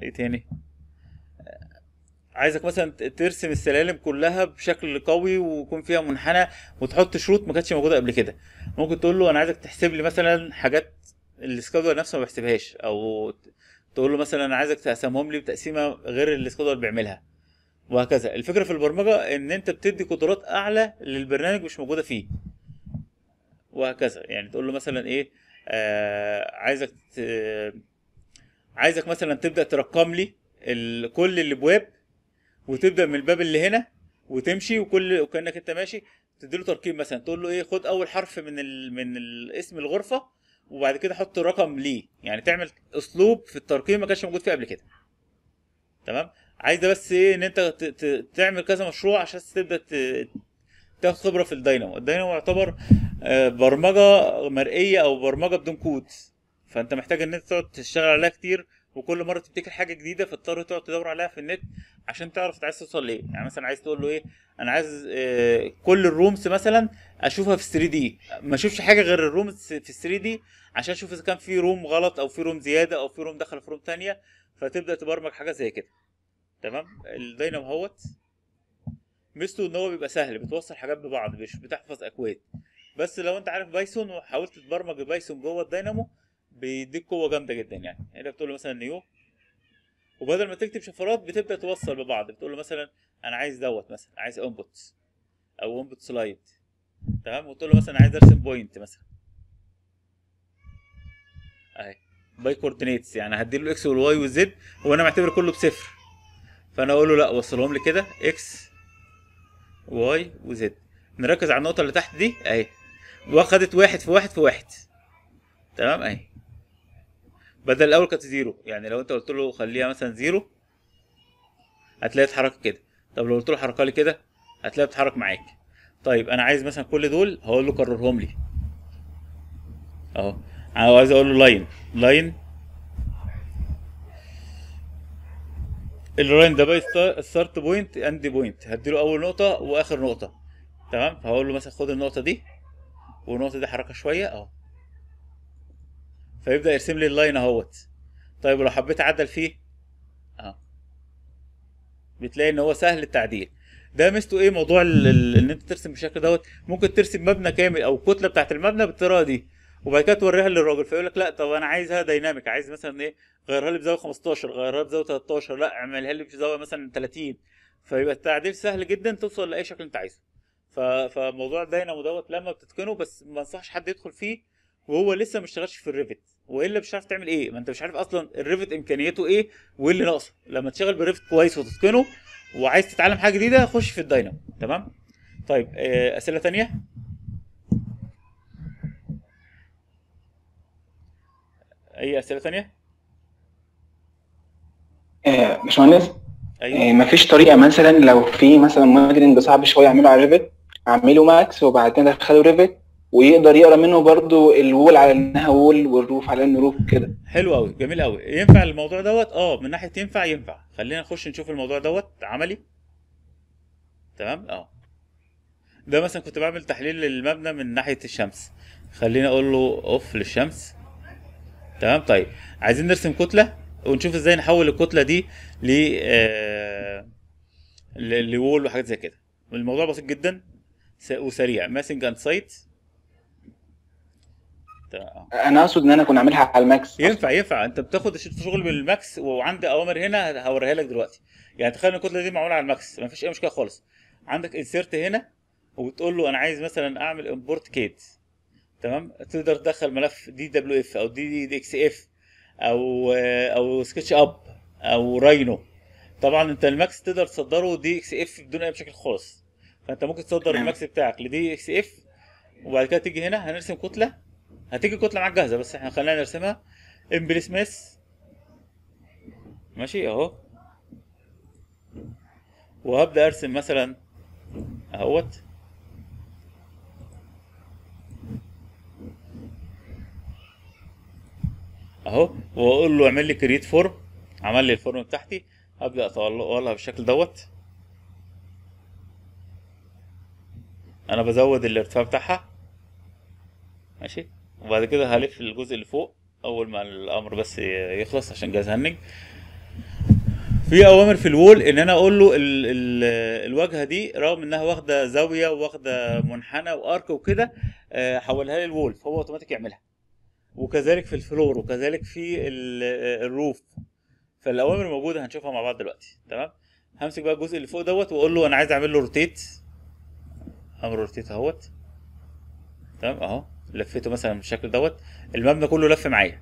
ايه تاني، عايزك مثلا ترسم السلالم كلها بشكل قوي ويكون فيها منحنى وتحط شروط ما كانتش موجوده قبل كده. ممكن تقول له انا عايزك تحسب لي مثلا حاجات السكادول نفسه ما بيحسبهاش، او تقول له مثلا انا عايزك تقسمهم لي بتقسيمه غير اللي السكادول بيعملها، وهكذا. الفكره في البرمجه ان انت بتدي قدرات اعلى للبرنامج مش موجوده فيه، وهكذا. يعني تقول له مثلا ايه آه عايزك عايزك مثلا تبدا ترقم لي كل الابواب، وتبدا من الباب اللي هنا وتمشي وكل وكانك انت ماشي تديله ترقيم. مثلا تقول له ايه خد اول حرف من ال... من اسم الغرفه وبعد كده حط رقم ليه، يعني تعمل اسلوب في الترقيم ما كانش موجود فيه قبل كده. تمام عايزه بس ايه ان انت ت... تعمل كذا مشروع عشان تبدا ت... تاخد خبره في الداينامو. الداينامو يعتبر برمجه مرئيه او برمجه بدون كود، فانت محتاج ان انت تقعد تشتغل عليها كتير، وكل مره تبتكر حاجه جديده فتضطر تقعد تدور عليها في النت عشان تعرف انت عايز توصل لايه. يعني مثلا عايز تقول له ايه انا عايز إيه كل الرومز مثلا اشوفها في ثري دي، ما اشوفش حاجه غير الرومز في ثري دي عشان اشوف اذا كان في روم غلط او في روم زياده او في روم دخل في روم ثانيه، فتبدا تبرمج حاجه زي كده. تمام الداينامو اهوت ميزته ان هو بيبقى سهل، بتوصل حاجات ببعض مش بتحفظ اكواد. بس لو انت عارف بايثون وحاولت تبرمج بايثون جوه الداينامو بيديك قوه جامده جدا. يعني هنا بتقول له مثلا نيو، وبدل ما تكتب شفرات بتبدا توصل ببعض، بتقول له مثلا انا عايز دوت مثلا عايز انبوت او انبوت سلايد. تمام وتقول له مثلا عايز ارسم بوينت مثلا اهي باي كوردينيتس، يعني هدي له اكس والواي والزد، وانا معتبر كله بصفر، فانا اقول له لا وصلهم لي كده اكس واي وزد. نركز على النقطه اللي تحت دي اهي، واخدت واحد في واحد في واحد. تمام اهي بدل الاول كانت زيرو، يعني لو انت قلت له خليها مثلا زيرو هتلاقيها اتحركت كده. طب لو قلت له حركها لي كده هتلاقيها بتتحرك معاك. طيب انا عايز مثلا كل دول هقول له كررهم لي اهو، عايز اقول له لاين لاين اللاين ده باي ستارت بوينت اند بوينت، هديله اول نقطه واخر نقطه. تمام فهقول له مثلا خد النقطه دي والنقطه دي حركها شويه اهو، فيبدا يرسم لي اللاين اهوت. طيب ولو حبيت اعدل فيه اهو بتلاقي ان هو سهل التعديل. ده ميزته ايه موضوع ان انت ترسم بالشكل دوت. ممكن ترسم مبنى كامل او الكتله بتاعت المبنى بالطريقه دي، وبعد كده توريها للراجل فيقول لك لا طب انا عايزها دايناميك، عايز مثلا ايه غيرها لي بزاويه خمستاشر، غيرها بزاويه تلتاشر، لا اعملها لي بزاويه مثلا تلاتين، فيبقى التعديل سهل جدا توصل لاي شكل انت عايزه. فموضوع الداينامو دوت لما بتتقنه، بس ما انصحش حد يدخل فيه وهو لسه ما اشتغلش في الريفت، وايه اللي مش عارف تعمل ايه. ما انت مش عارف اصلا الريفت امكانياته ايه وايه اللي ناقصه. لما تشتغل بالريفت كويس وتتقنه وعايز تتعلم حاجه جديده خش في الداينامو. تمام. طيب آه اسئله ثانيه. اي اسئله ثانيه؟ آه باشمهندس ايوه آه مفيش طريقه مثلا لو في مثلا موديلنج صعب شويه اعمله على ريفت اعمله ماكس وبعدين ادخله ريفت ويقدر يقرا منه برضو الوول على انها وول والروف على انه روف كده؟ حلو قوي جميل قوي. ينفع الموضوع دوت؟ اه من ناحيه ينفع ينفع. خلينا نخش نشوف الموضوع دوت عملي. تمام. اه ده مثلا كنت بعمل تحليل للمبنى من ناحيه الشمس. خلينا اقول له اوف للشمس. تمام. طيب عايزين نرسم كتله ونشوف ازاي نحول الكتله دي ل آه لوول وحاجات زي كده. الموضوع بسيط جدا وسريع. ماسنج اند سايت. انا اقصد ان انا كنت اعملها على الماكس. ينفع ينفع انت بتاخد شغل بالماكس وعندي اوامر هنا هوريها لك دلوقتي. يعني تخيل ان الكتله دي معموله على الماكس ما فيش اي مشكله خالص. عندك انسيرت هنا وبتقول له انا عايز مثلا اعمل امبورت كيد. تمام. تقدر تدخل ملف دي دبليو اف او دي دي اكس اف او او سكتش اب او راينو. طبعا انت الماكس تقدر تصدره دي اكس اف بدون اي مشاكل خالص. فانت ممكن تصدر الماكس بتاعك لدي اكس اف وبعد كده تيجي هنا هنرسم كتله. هتيجي الكتله معاك جاهزه بس احنا خلينا نرسمها امبلس ماس. ماشي اهو. وهبدا ارسم مثلا اهوت. اهو واقول له اعمل لي كريت فورم. عمل لي الفورم بتاعتي. هبدا اطلعها بالشكل دوت. انا بزود الارتفاع بتاعها. ماشي. وبعد كده هلف الجزء اللي فوق اول ما الامر بس يخلص عشان جاهز هنج. في اوامر في الوول ان انا اقول له ال ال الواجهه دي رغم انها واخده زاويه وواخده منحنى وارك وكده حولها لي الوول فهو اوتوماتيك يعملها. وكذلك في الفلور وكذلك في الروف. فالاوامر موجوده هنشوفها مع بعض دلوقتي. تمام. همسك بقى الجزء اللي فوق دوت واقول له انا عايز اعمل له روتيت. امر روتيت اهوت. تمام اهو لفيته مثلا بالشكل دوت. المبنى كله لف معايا.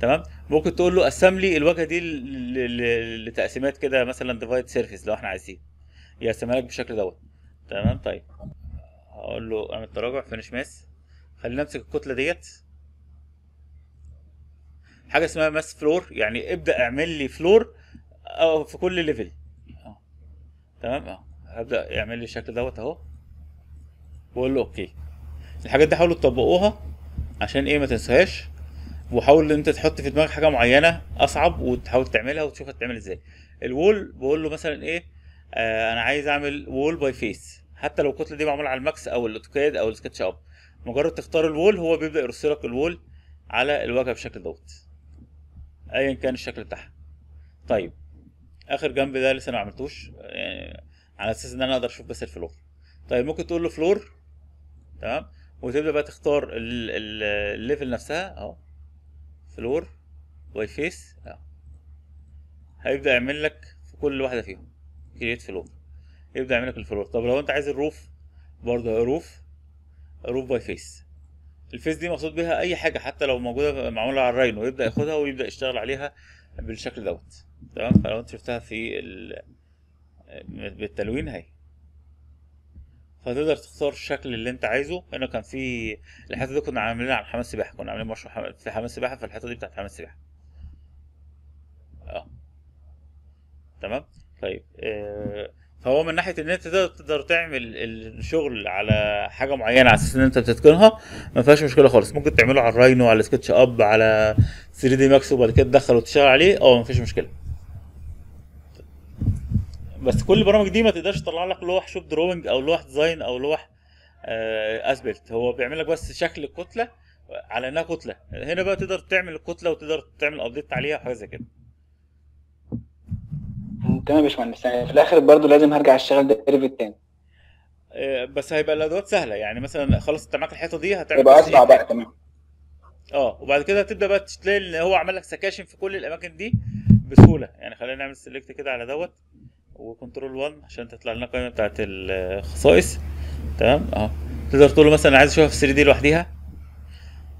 تمام. ممكن تقول له قسم لي الواجهه دي لتقسيمات كده مثلا ديفايد سيرفيس لو احنا عايزين يقسمها لك بالشكل دوت. تمام. طيب هقول له اعمل تراجع فينش ماس. خلينا امسك الكتله ديت. حاجه اسمها ماس فلور يعني ابدا اعمل لي فلور او في كل ليفل. تمام اهو. هبدا يعمل لي الشكل دوت اهو واقول له اوكي. الحاجات دي حاولوا تطبقوها عشان ايه ما تنساهاش. وحاول ان انت تحط في دماغك حاجه معينه اصعب وتحاول تعملها وتشوفها تتعمل ازاي. الوول بقول له مثلا ايه آه انا عايز اعمل وول باي فيس. حتى لو الكتله دي معموله على الماكس او الاوتوكاد او السكتش اب مجرد تختار الوول هو بيبدا يرسل لك الوول على الواجهه بالشكل دوت ايا كان الشكل بتاعها. طيب اخر جنب ده لسه ما عملتوش يعني على اساس ان انا اقدر اشوف بس الفلور. طيب ممكن تقول له فلور. تمام. وتبدا بقى تختار الليفل نفسها اهو فلور واي فيس اهو. هيبدا يعمل لك في كل واحده فيهم كريت فلور. يبدا يعمل لك الفلور. طب لو انت عايز الروف برضه روف روف باي فيس. الفيس دي مقصود بها اي حاجه حتى لو موجوده معموله على الراينو يبدا ياخدها ويبدا يشتغل عليها بالشكل دوت. تمام. فلو انت شفتها في بالتلوين اهي. فتقدر تختار الشكل اللي انت عايزه. هنا كان في الحته دي كنا عاملينها على حمام السباحه. كنا عاملين مشروع في حمام السباحه فالحته دي بتاعت حمام السباحه. اه تمام. طيب آه. فهو من ناحيه ان انت تقدر تعمل الشغل على حاجه معينه على اساس ان انت بتتقنها ما فيهاش مشكله خالص. ممكن تعمله على الراينو على سكتش اب على ثري دي ماكس وبعد كده تدخل وتشتغل عليه اه ما فيش مشكله. بس كل البرامج دي ما تقدرش تطلع لك لوح شوب دروينج او لوح ديزاين او لوح اسبلت. هو بيعمل لك بس شكل الكتله على انها كتله. هنا بقى تقدر تعمل الكتله وتقدر تعمل ابديت عليها وحاجه زي كده. تمام يا باشمهندس. في الاخر برضه لازم هرجع اشتغل ديريفيت تاني. بس هيبقى الادوات سهله يعني مثلا خلاص انت معاك الحيطه دي هتعمل يبقى اسرع بقى. تمام. اه وبعد كده هتبدا بقى تلاقي ان هو عمل لك سكاشن في كل الاماكن دي بسهوله. يعني خلينا نعمل سيلكت كده على دوت وكنترول واحد عشان تطلع لنا القائمه بتاعت الخصائص. تمام اهو. تقدر تقول له مثلا عايز اشوفها في ثري دي لوحديها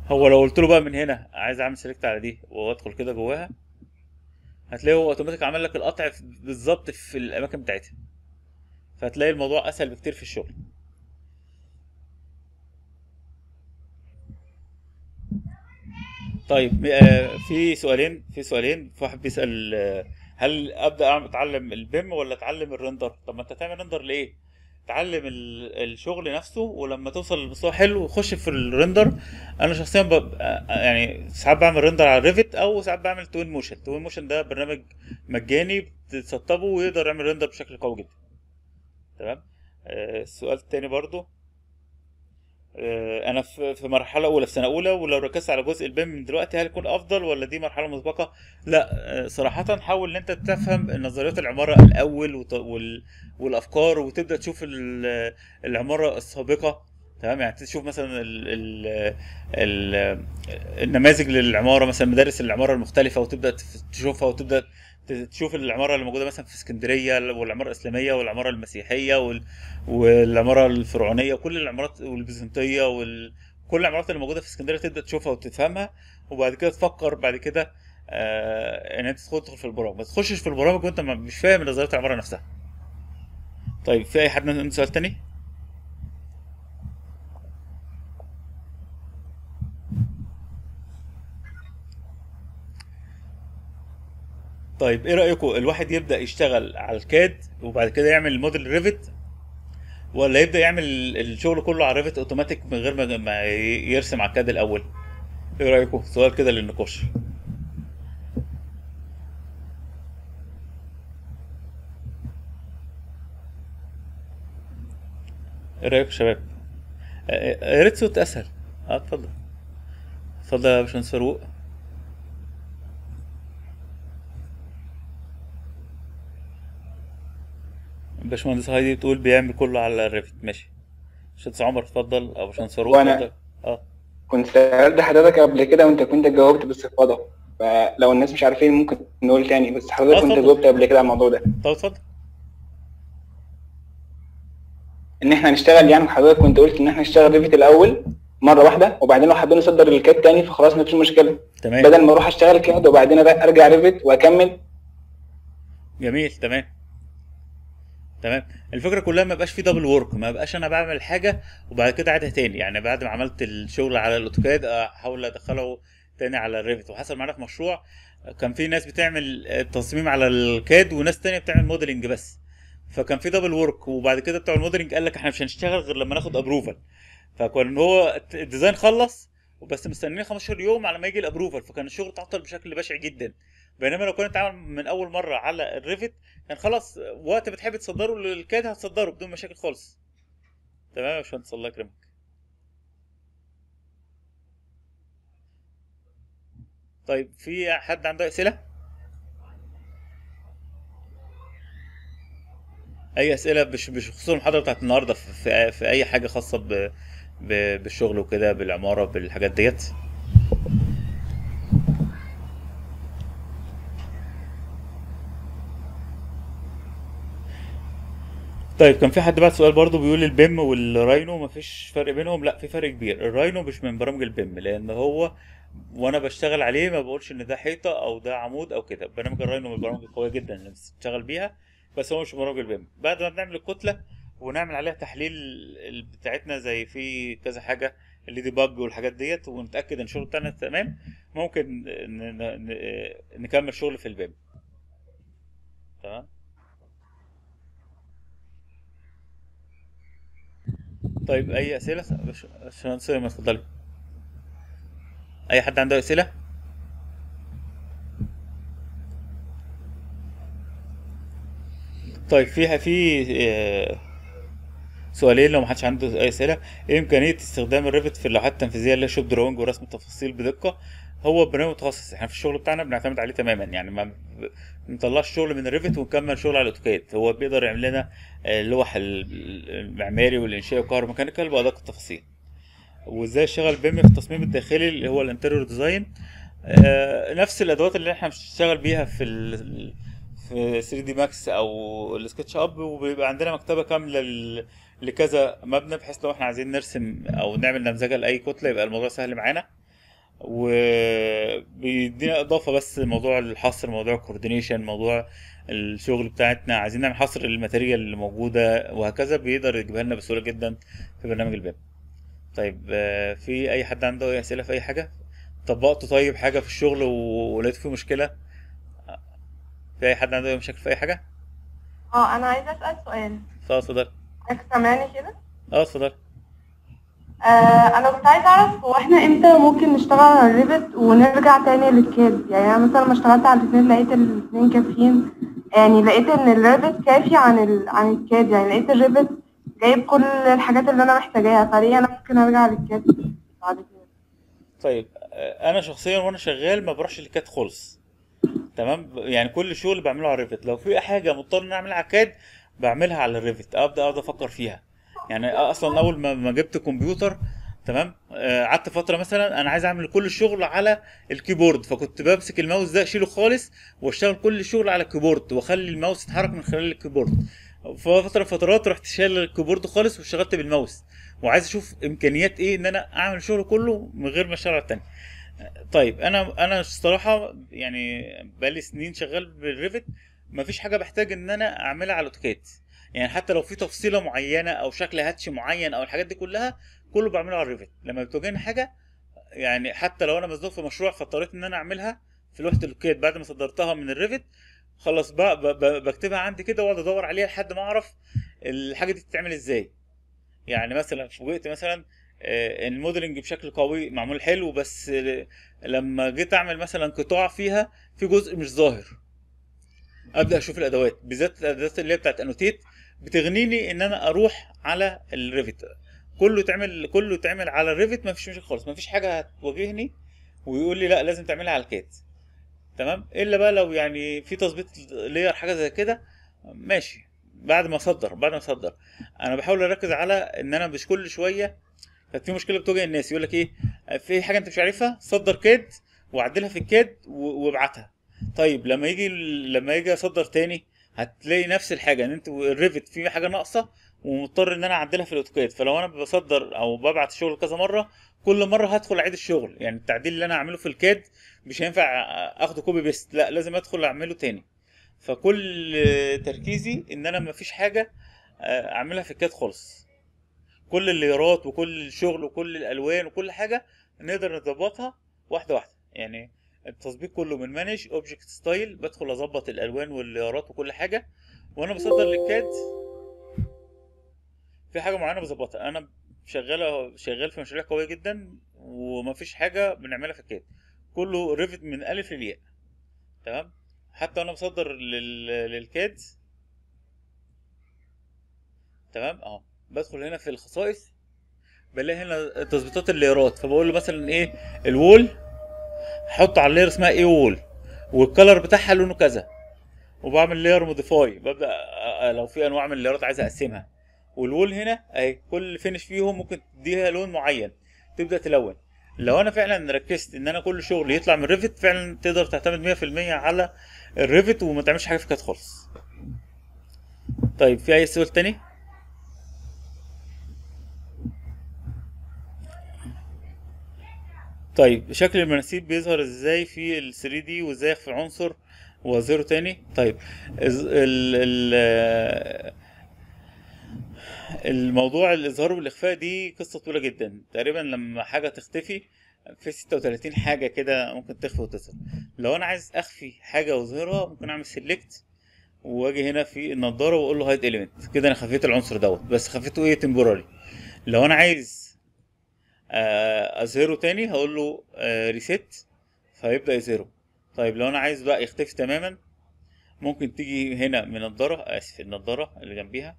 هو لو قلت له بقى من هنا عايز اعمل سيلكت على دي وادخل كده جواها، هتلاقي هو اوتوماتيك عمل لك القطع بالظبط في الاماكن بتاعتها، فهتلاقي الموضوع اسهل بكتير في الشغل. طيب آه في سؤالين في سؤالين في واحد بيسال آه هل ابدا اتعلم البيم ولا اتعلم الرندر؟ طب ما انت تعمل رندر ليه؟ اتعلم الشغل نفسه، ولما توصل لمستوى حلو وخش في الرندر. انا شخصيا ببقى يعني ساعات بعمل رندر على ريفيت، او ساعات بعمل توين موشن. توين موشن ده برنامج مجاني بتسطبه ويقدر يعمل رندر بشكل قوي جدا. تمام. آه السؤال التاني برضو، انا في مرحله اولى في سنه اولى، ولو ركزت على جزء البيم من دلوقتي هل يكون افضل ولا دي مرحله مسبقه؟ لا صراحه حاول ان انت تفهم نظريات العماره الاول والافكار، وتبدا تشوف العماره السابقه. تمام، يعني تشوف مثلا ال ال ال النماذج للعماره، مثلا مدارس العماره المختلفه، وتبدا تشوفها، وتبدا تشوف العماره اللي موجوده مثلا في اسكندريه، والعماره الاسلاميه، والعماره المسيحيه، وال... والعماره الفرعونيه، كل العمارات والبيزنطيه، وكل وال... العمارات اللي موجوده في اسكندريه تبدا تشوفها وتفهمها، وبعد كده تفكر بعد كده آه... ان انت تدخل في البرامج. ما تخشش في البرامج وانت مش فاهم نظريات العماره نفسها. طيب في اي حد عنده سؤال تاني؟ طيب ايه رايكم، الواحد يبدا يشتغل على الكاد وبعد كده يعمل الموديل ريفت، ولا يبدا يعمل الشغل كله على ريفت اوتوماتيك من غير ما يرسم على الكاد الاول؟ ايه رايكم؟ سؤال كده للنقاش. ايه رايكم شباب؟ يا ريت صوت اسهل. اه اتفضل اتفضل يا باشمهندس فاروق. باشمهندس هايدي بتقول بيعمل كله على الريفت. ماشي. باشمهندس عمر اتفضل، او باشمهندس فاروق اتفضل. اه كنت سالت حضرتك قبل كده وانت كنت جاوبت باستفاضه، فلو الناس مش عارفين ممكن نقول تاني، بس حضرتك كنت جاوبت قبل كده على الموضوع ده. طب اتفضل. ان احنا هنشتغل، يعني حضرتك كنت قلت ان احنا نشتغل ريفت الاول مره واحده، وبعدين لو حابين نصدر الكاد تاني فخلاص مفيش مشكله. تمام. بدل ما اروح اشتغل كاد وبعدين ارجع ريفت واكمل. جميل. تمام تمام. الفكره كلها ما بقاش في دبل وورك، ما بقاش انا بعمل حاجه وبعد كده اعيدها تاني. يعني بعد ما عملت الشغل على الاوتوكاد احاول ادخله تاني على الريفت. وحصل معانا في مشروع كان في ناس بتعمل التصميم على الكاد وناس تانيه بتعمل موديلنج بس، فكان في دبل وورك. وبعد كده بتاع الموديلنج قال لك احنا مش هنشتغل غير لما ناخد ابروفال، فكان هو الديزاين خلص وبس مستنيين خمستاشر يوم على ما يجي الابروفال، فكان الشغل اتعطل بشكل بشع جدا. بينما لو كنا اتعامل من اول مره على الريفت كان خلاص، وقت بتحب تصدره للكاد هتصدره بدون مشاكل خالص. تمام يا باشمهندس الله يكرمك. طيب في حد عنده اسئله؟ اي اسئله بخصوص المحاضره بتاعت النهارده، في, في اي حاجه خاصه ب ب بالشغل وكده، بالعماره، بالحاجات ديت؟ طيب كان في حد بعت سؤال برضه بيقول البيم والراينو مفيش فرق بينهم. لا، في فرق كبير. الراينو مش من برامج البيم، لان هو وانا بشتغل عليه ما بقولش ان ده حيطه او ده عمود او كده. برنامج الراينو من البرامج القويه جدا اللي بتشتغل بيها، بس هو مش برامج البيم. بعد ما بنعمل الكتله ونعمل عليها تحليل بتاعتنا زي في كذا حاجه اللي دي باج والحاجات ديت، ونتاكد ان الشغل بتاعنا تمام، ممكن نكمل شغل في البيم. تمام. طيب اي اسئله عشان سلمى؟ اتفضلي. اي حد عنده اسئله؟ طيب فيها في سؤالين لو محدش عنده اي اسئله. ايه امكانيه استخدام الريفت في اللوحات التنفيذيه اللي هي شوب دروينج ورسم التفاصيل بدقه؟ هو برنامج متخصص، احنا في الشغل بتاعنا بنعتمد عليه تماما. يعني ما بنطلعش شغل من الريفت ونكمل شغل على الاوتوكاد، هو بيقدر يعمل لنا اللوح المعماري والانشائي والكهروميكانيكال بادق التفاصيل. وازاي اشتغل بيم في التصميم الداخلي اللي هو الانتيريور ديزاين؟ آه نفس الادوات اللي احنا بنشتغل بيها في ال في ثري دي ماكس او السكتش اب، وبيبقى عندنا مكتبه كامله لكذا مبنى، بحيث لو احنا عايزين نرسم او نعمل نمذجه لاي كتله يبقى الموضوع سهل معانا. وبيدينا اضافه بس موضوع الحصر، موضوع الكوردينيشن، موضوع الشغل بتاعتنا، عايزين نعمل حصر الماتيريال اللي موجوده وهكذا، بيقدر يجيبها لنا بسهوله جدا في برنامج البيم. طيب في اي حد عنده اي اسئله في اي حاجه؟ طبقت طيب حاجه في الشغل ولقيت فيه مشكله؟ في اي حد عنده اي مشاكل في اي حاجه؟ اه انا عايزه اسال سؤال. اه اتفضل. سامعني كده؟ اه اتفضل. آه انا كنت عايزه اعرف هو احنا امتى ممكن نشتغل على الريفت ونرجع تاني للكاد؟ يعني انا مثلا لما اشتغلت على الاثنين لقيت الاثنين كافيين، يعني لقيت ان الريفت كافي عن ال... عن الكاد، يعني لقيت الريفت جايب كل الحاجات اللي انا محتاجاها، فليه انا ممكن ارجع للكاد بعد كده؟ طيب انا شخصيا وانا شغال ما بروحش للكاد خالص، تمام؟ يعني كل شغل بعمله على الريفت، لو في حاجه مضطر اني اعملها على الكاد بعملها على الريفت، ابدا اقعد افكر فيها. يعني اصلا اول ما جبت الكمبيوتر، تمام، قعدت فتره مثلا انا عايز اعمل كل الشغل على الكيبورد، فكنت بمسك الماوس ده اشيله خالص واشتغل كل الشغل على الكيبورد واخلي الماوس يتحرك من خلال الكيبورد. ففتره فترات رحت شايل الكيبورد خالص واشتغلت بالماوس، وعايز اشوف امكانيات ايه ان انا اعمل الشغل كله من غير ما اشتغل على التاني. طيب انا انا الصراحه يعني بقالي سنين شغال بالريفت، مفيش حاجه بحتاج ان انا اعملها على الاوتوكاد، يعني حتى لو في تفصيله معينه او شكل هاتش معين او الحاجات دي كلها كله بعمله على الريفت. لما بتواجهني حاجه، يعني حتى لو انا مزنوق في مشروع فاضطريت ان انا اعملها في لوحه الاوتوكاد بعد ما صدرتها من الريفت، خلاص بقى بكتبها عندي كده واقعد ادور عليها لحد ما اعرف الحاجه دي بتتعمل ازاي. يعني مثلا فوجئت مثلا الموديلنج بشكل قوي معمول حلو، بس لما جيت اعمل مثلا قطاع فيها في جزء مش ظاهر، ابدا اشوف الادوات، بالذات الادوات اللي هي بتاعت انوتيت بتغنيني ان انا اروح على الريفت. كله تعمل كله تعمل على الريفت، مفيش مشكله خالص، مفيش حاجه هتواجهني ويقول لي لا لازم تعملها على الكاد، تمام؟ الا بقى لو يعني في تظبيط لير حاجه زي كده، ماشي. بعد ما اصدر بعد ما اصدر انا بحاول اركز على ان انا مش كل شويه. كانت في مشكله بتواجه الناس يقول لك ايه، في حاجه انت مش عارفها صدر كاد وعدلها في الكاد وابعتها. طيب لما يجي لما يجي اصدر تاني هتلاقي نفس الحاجه، ان انت الريفت في حاجه ناقصه ومضطر ان انا اعدلها في الاوتوكاد. فلو انا بصدر او ببعت الشغل كذا مره، كل مره هدخل اعيد الشغل، يعني التعديل اللي انا اعمله في الكاد مش هينفع اخده كوبي بيست، لا لازم ادخل اعمله تاني. فكل تركيزي ان انا مفيش حاجه اعملها في الكاد خالص، كل الليرات وكل الشغل وكل الالوان وكل حاجه نقدر نظبطها واحده واحده. يعني التظبيط كله من مانج اوبجكت ستايل، بدخل اظبط الالوان والليارات وكل حاجه وانا بصدر للكاد. في حاجه معينه بظبطها، انا شغال شغال في مشاريع قويه جدا ومفيش حاجه بنعملها في الكاد، كله ريفت من الف للياء، تمام؟ حتى وانا بصدر لل... للكاد، تمام. اهو بدخل هنا في الخصائص بلاقي هنا تظبيطات الليارات، فبقول له مثلا ايه الوول احط على اللير اسمها اي وول والكلر بتاعها لونه كذا، وبعمل لير موديفاي، ببدا لو في انواع من الليرات عايز اقسمها. والوول هنا اهي كل فينش فيهم ممكن تديها لون معين، تبدا تلون. لو انا فعلا ركزت ان انا كل شغل يطلع من الريفت، فعلا تقدر تعتمد مية في المية على الريفت وما تعملش حاجه في كاد خالص. طيب في اي سؤال تاني؟ طيب شكل المناسيب بيظهر ازاي في ال ثري دي وازاي اخفي عنصر وزيرو تاني؟ طيب ال ال الموضوع الاظهار والاخفاء دي قصه طويله جدا، تقريبا لما حاجه تختفي في ستة وتلاتين حاجه كده ممكن تخفي وتظهر. لو انا عايز اخفي حاجه واظهرها ممكن اعمل سيلكت واجي هنا في النضاره واقول له هايد اليمنت، كده انا خفيت العنصر دوت، بس خفيته ايه تمبوراري. لو انا عايز اظهره تاني هقول له ريسيت فهيبدا يظهره. طيب لو انا عايز بقى يختفي تماما ممكن تيجي هنا من النضاره، اسف النضاره اللي جنبيها،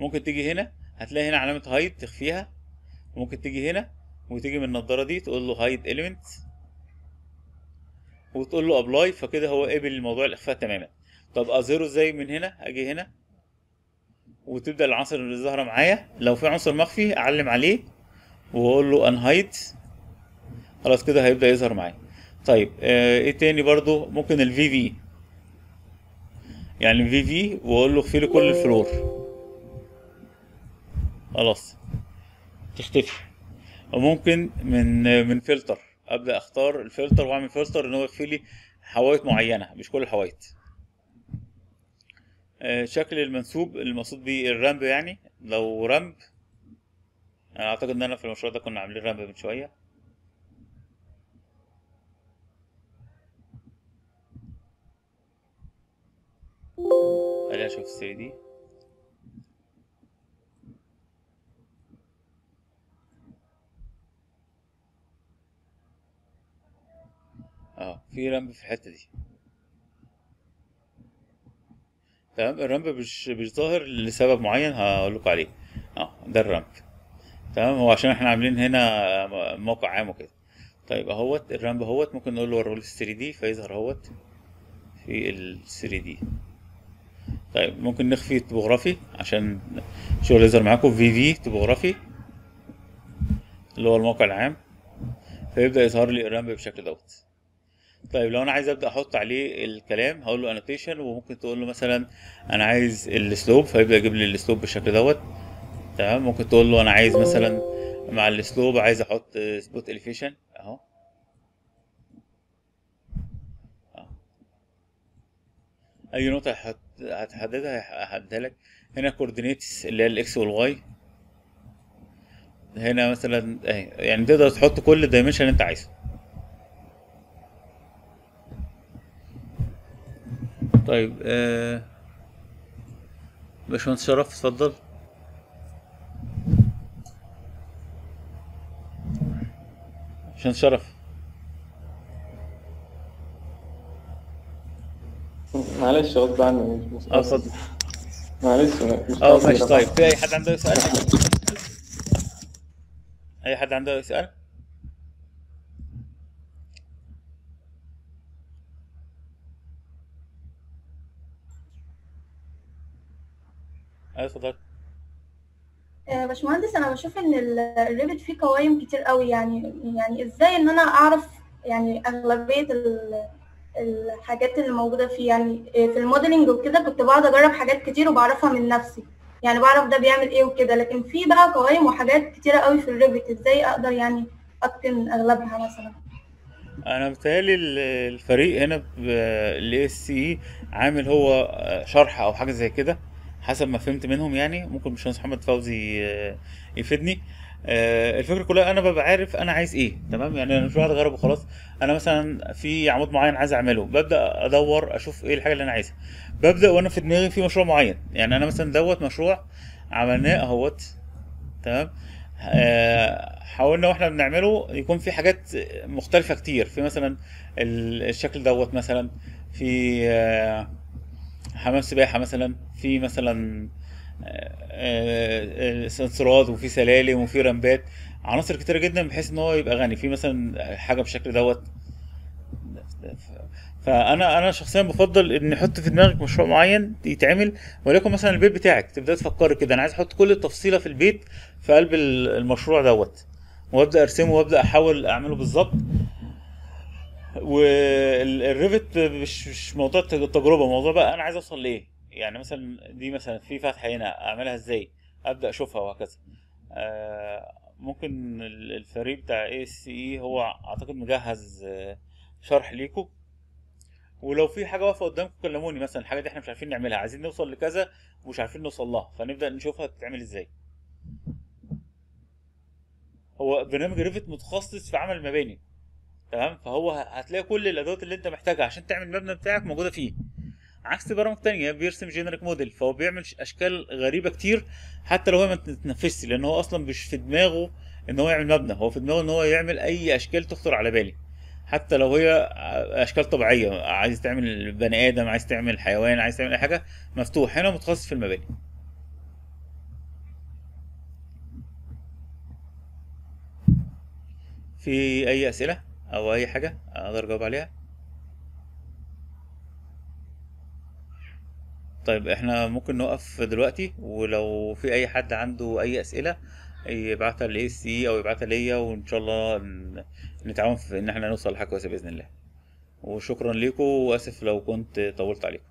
ممكن تيجي هنا هتلاقي هنا علامه هايد تخفيها، ممكن تيجي هنا وتيجي من النضاره دي تقول له هايد اليمنت وتقول له ابلاي، فكده هو قبل الموضوع الاخفاء تماما. طب اظهره ازاي من هنا؟ اجي هنا وتبدا العنصر اللي ظاهره معايا، لو في عنصر مخفي اعلم عليه واقول له ان هايد، خلاص كده هيبدا يظهر معايا. طيب آه ايه تاني برضو؟ ممكن الفي في، يعني الفي في واقول له اخفي لي كل الفلور، خلاص تختفي. وممكن من من فلتر ابدا اختار الفلتر واعمل فلتر ان هو يخفي لي حوايط معينه مش كل الحوايط. شكل المنسوب المقصود بيه الرمب، يعني لو رمب، انا اعتقد ان انا في المشروع ده كنا عاملين رمب من شويه. خلينا نشوف السيري دي. اه في رمب في الحته دي، تمام. الرمب مش مش ظاهر لسبب معين هقول لكم عليه. اه ده الرمب، تمام. هو عشان احنا عاملين هنا موقع عام وكده. طيب اهوت الرمب اهوت، ممكن نقول له وريهولي الثري دي فيظهر اهوت في الثري دي. طيب ممكن نخفي التوبوغرافي عشان الشغل يظهر معاكم. في في توبوغرافي اللي هو الموقع العام، فيبدا يظهر لي الرمب بالشكل دوت. طيب لو انا عايز ابدا احط عليه الكلام هقول له انوتيشن، وممكن تقول له مثلا انا عايز السلوب فيبدا يجيب لي السلوب بالشكل دوت، تمام. ممكن تقول له انا عايز مثلا مع السلوب عايز احط سبوت اليفيشن اهو. اي نقطه هتحددها هحددها لك هنا. كوردينيتس اللي هي الاكس والواي هنا مثلا اهي، يعني تقدر تحط كل الدايمنشن اللي انت عايزه. طيب آه باشمهندس شرف اتفضل. باشمهندس شرف معلش غصب عني. اه اتفضل معلش. اه ماشي. طيب في اي حد عنده سؤال؟ اي حد عنده سؤال؟ ايوه اتفضل. يا باشمهندس انا بشوف ان الريفت فيه قوايم كتير قوي، يعني يعني ازاي ان انا اعرف يعني اغلبيه الحاجات اللي موجوده فيه؟ يعني في الموديلنج وكده كنت بقعد اجرب حاجات كتير وبعرفها من نفسي، يعني بعرف ده بيعمل ايه وكده، لكن في بقى قوايم وحاجات كتيره قوي في الريفت، ازاي اقدر يعني اتقن اغلبها مثلا؟ انا بتهيألي الفريق هنا الاي اس سي عامل هو شرح او حاجه زي كده حسب ما فهمت منهم، يعني ممكن مش محمد فوزي يفيدني. الفكره كلها انا ببقى عارف انا عايز ايه، تمام. يعني انا مش بقعد اجرب وخلاص. انا مثلا في عمود معين عايز اعمله، ببدا ادور اشوف ايه الحاجه اللي انا عايزها. ببدا وانا في دماغي في مشروع معين، يعني انا مثلا دوت مشروع عملناه اهوت، تمام. حاولنا واحنا بنعمله يكون في حاجات مختلفه كتير، في مثلا الشكل دوت، مثلا في حمام سباحه، مثلا في مثلا سنسورات، وفي سلالم، وفي رمبات، عناصر كتيره جدا بحيث ان هو يبقى غني. في مثلا حاجه بالشكل دوت. فانا انا شخصيا بفضل ان احط في دماغك مشروع معين يتعمل، وليكن مثلا البيت بتاعك، تبدا تفكر كده انا عايز احط كل التفصيله في البيت في قلب المشروع دوت، وابدا ارسمه وابدا احاول اعمله بالظبط. والريفت مش مش موضوع التجربه، موضوع بقى انا عايز اوصل لايه. يعني مثلا دي مثلا في فتحه هنا اعملها ازاي، ابدا اشوفها وهكذا. آه ممكن الفريق بتاع اي اس اي هو اعتقد مجهز آه شرح ليكم، ولو في حاجه واقفه قدامكم كلموني. مثلا الحاجه دي احنا مش عارفين نعملها، عايزين نوصل لكذا ومش عارفين نوصل لها، فنبدا نشوفها تتعمل ازاي. هو برنامج ريفت متخصص في عمل المباني، تمام. فهو هتلاقي كل الادوات اللي انت محتاجها عشان تعمل المبنى بتاعك موجوده فيه، عكس برامج تانية بيرسم جينيريك موديل، فهو بيعمل اشكال غريبه كتير حتى لو هي ما تتنفسش، لان هو اصلا مش في دماغه ان هو يعمل مبنى، هو في دماغه ان هو يعمل اي اشكال تخطر على بالي، حتى لو هي اشكال طبيعيه. عايز تعمل بني ادم، عايز تعمل حيوان، عايز تعمل اي حاجه، مفتوح. هنا متخصص في المباني. في اي اسئله او اي حاجه اقدر اجاوب عليها؟ طيب احنا ممكن نوقف دلوقتي، ولو في اي حد عنده اي اسئله يبعتها للاي اس سي او يبعتها ليا، وان شاء الله نتعاون في ان احنا نوصل لحاجه كويسه باذن الله. وشكرا ليكم، واسف لو كنت طولت عليكم.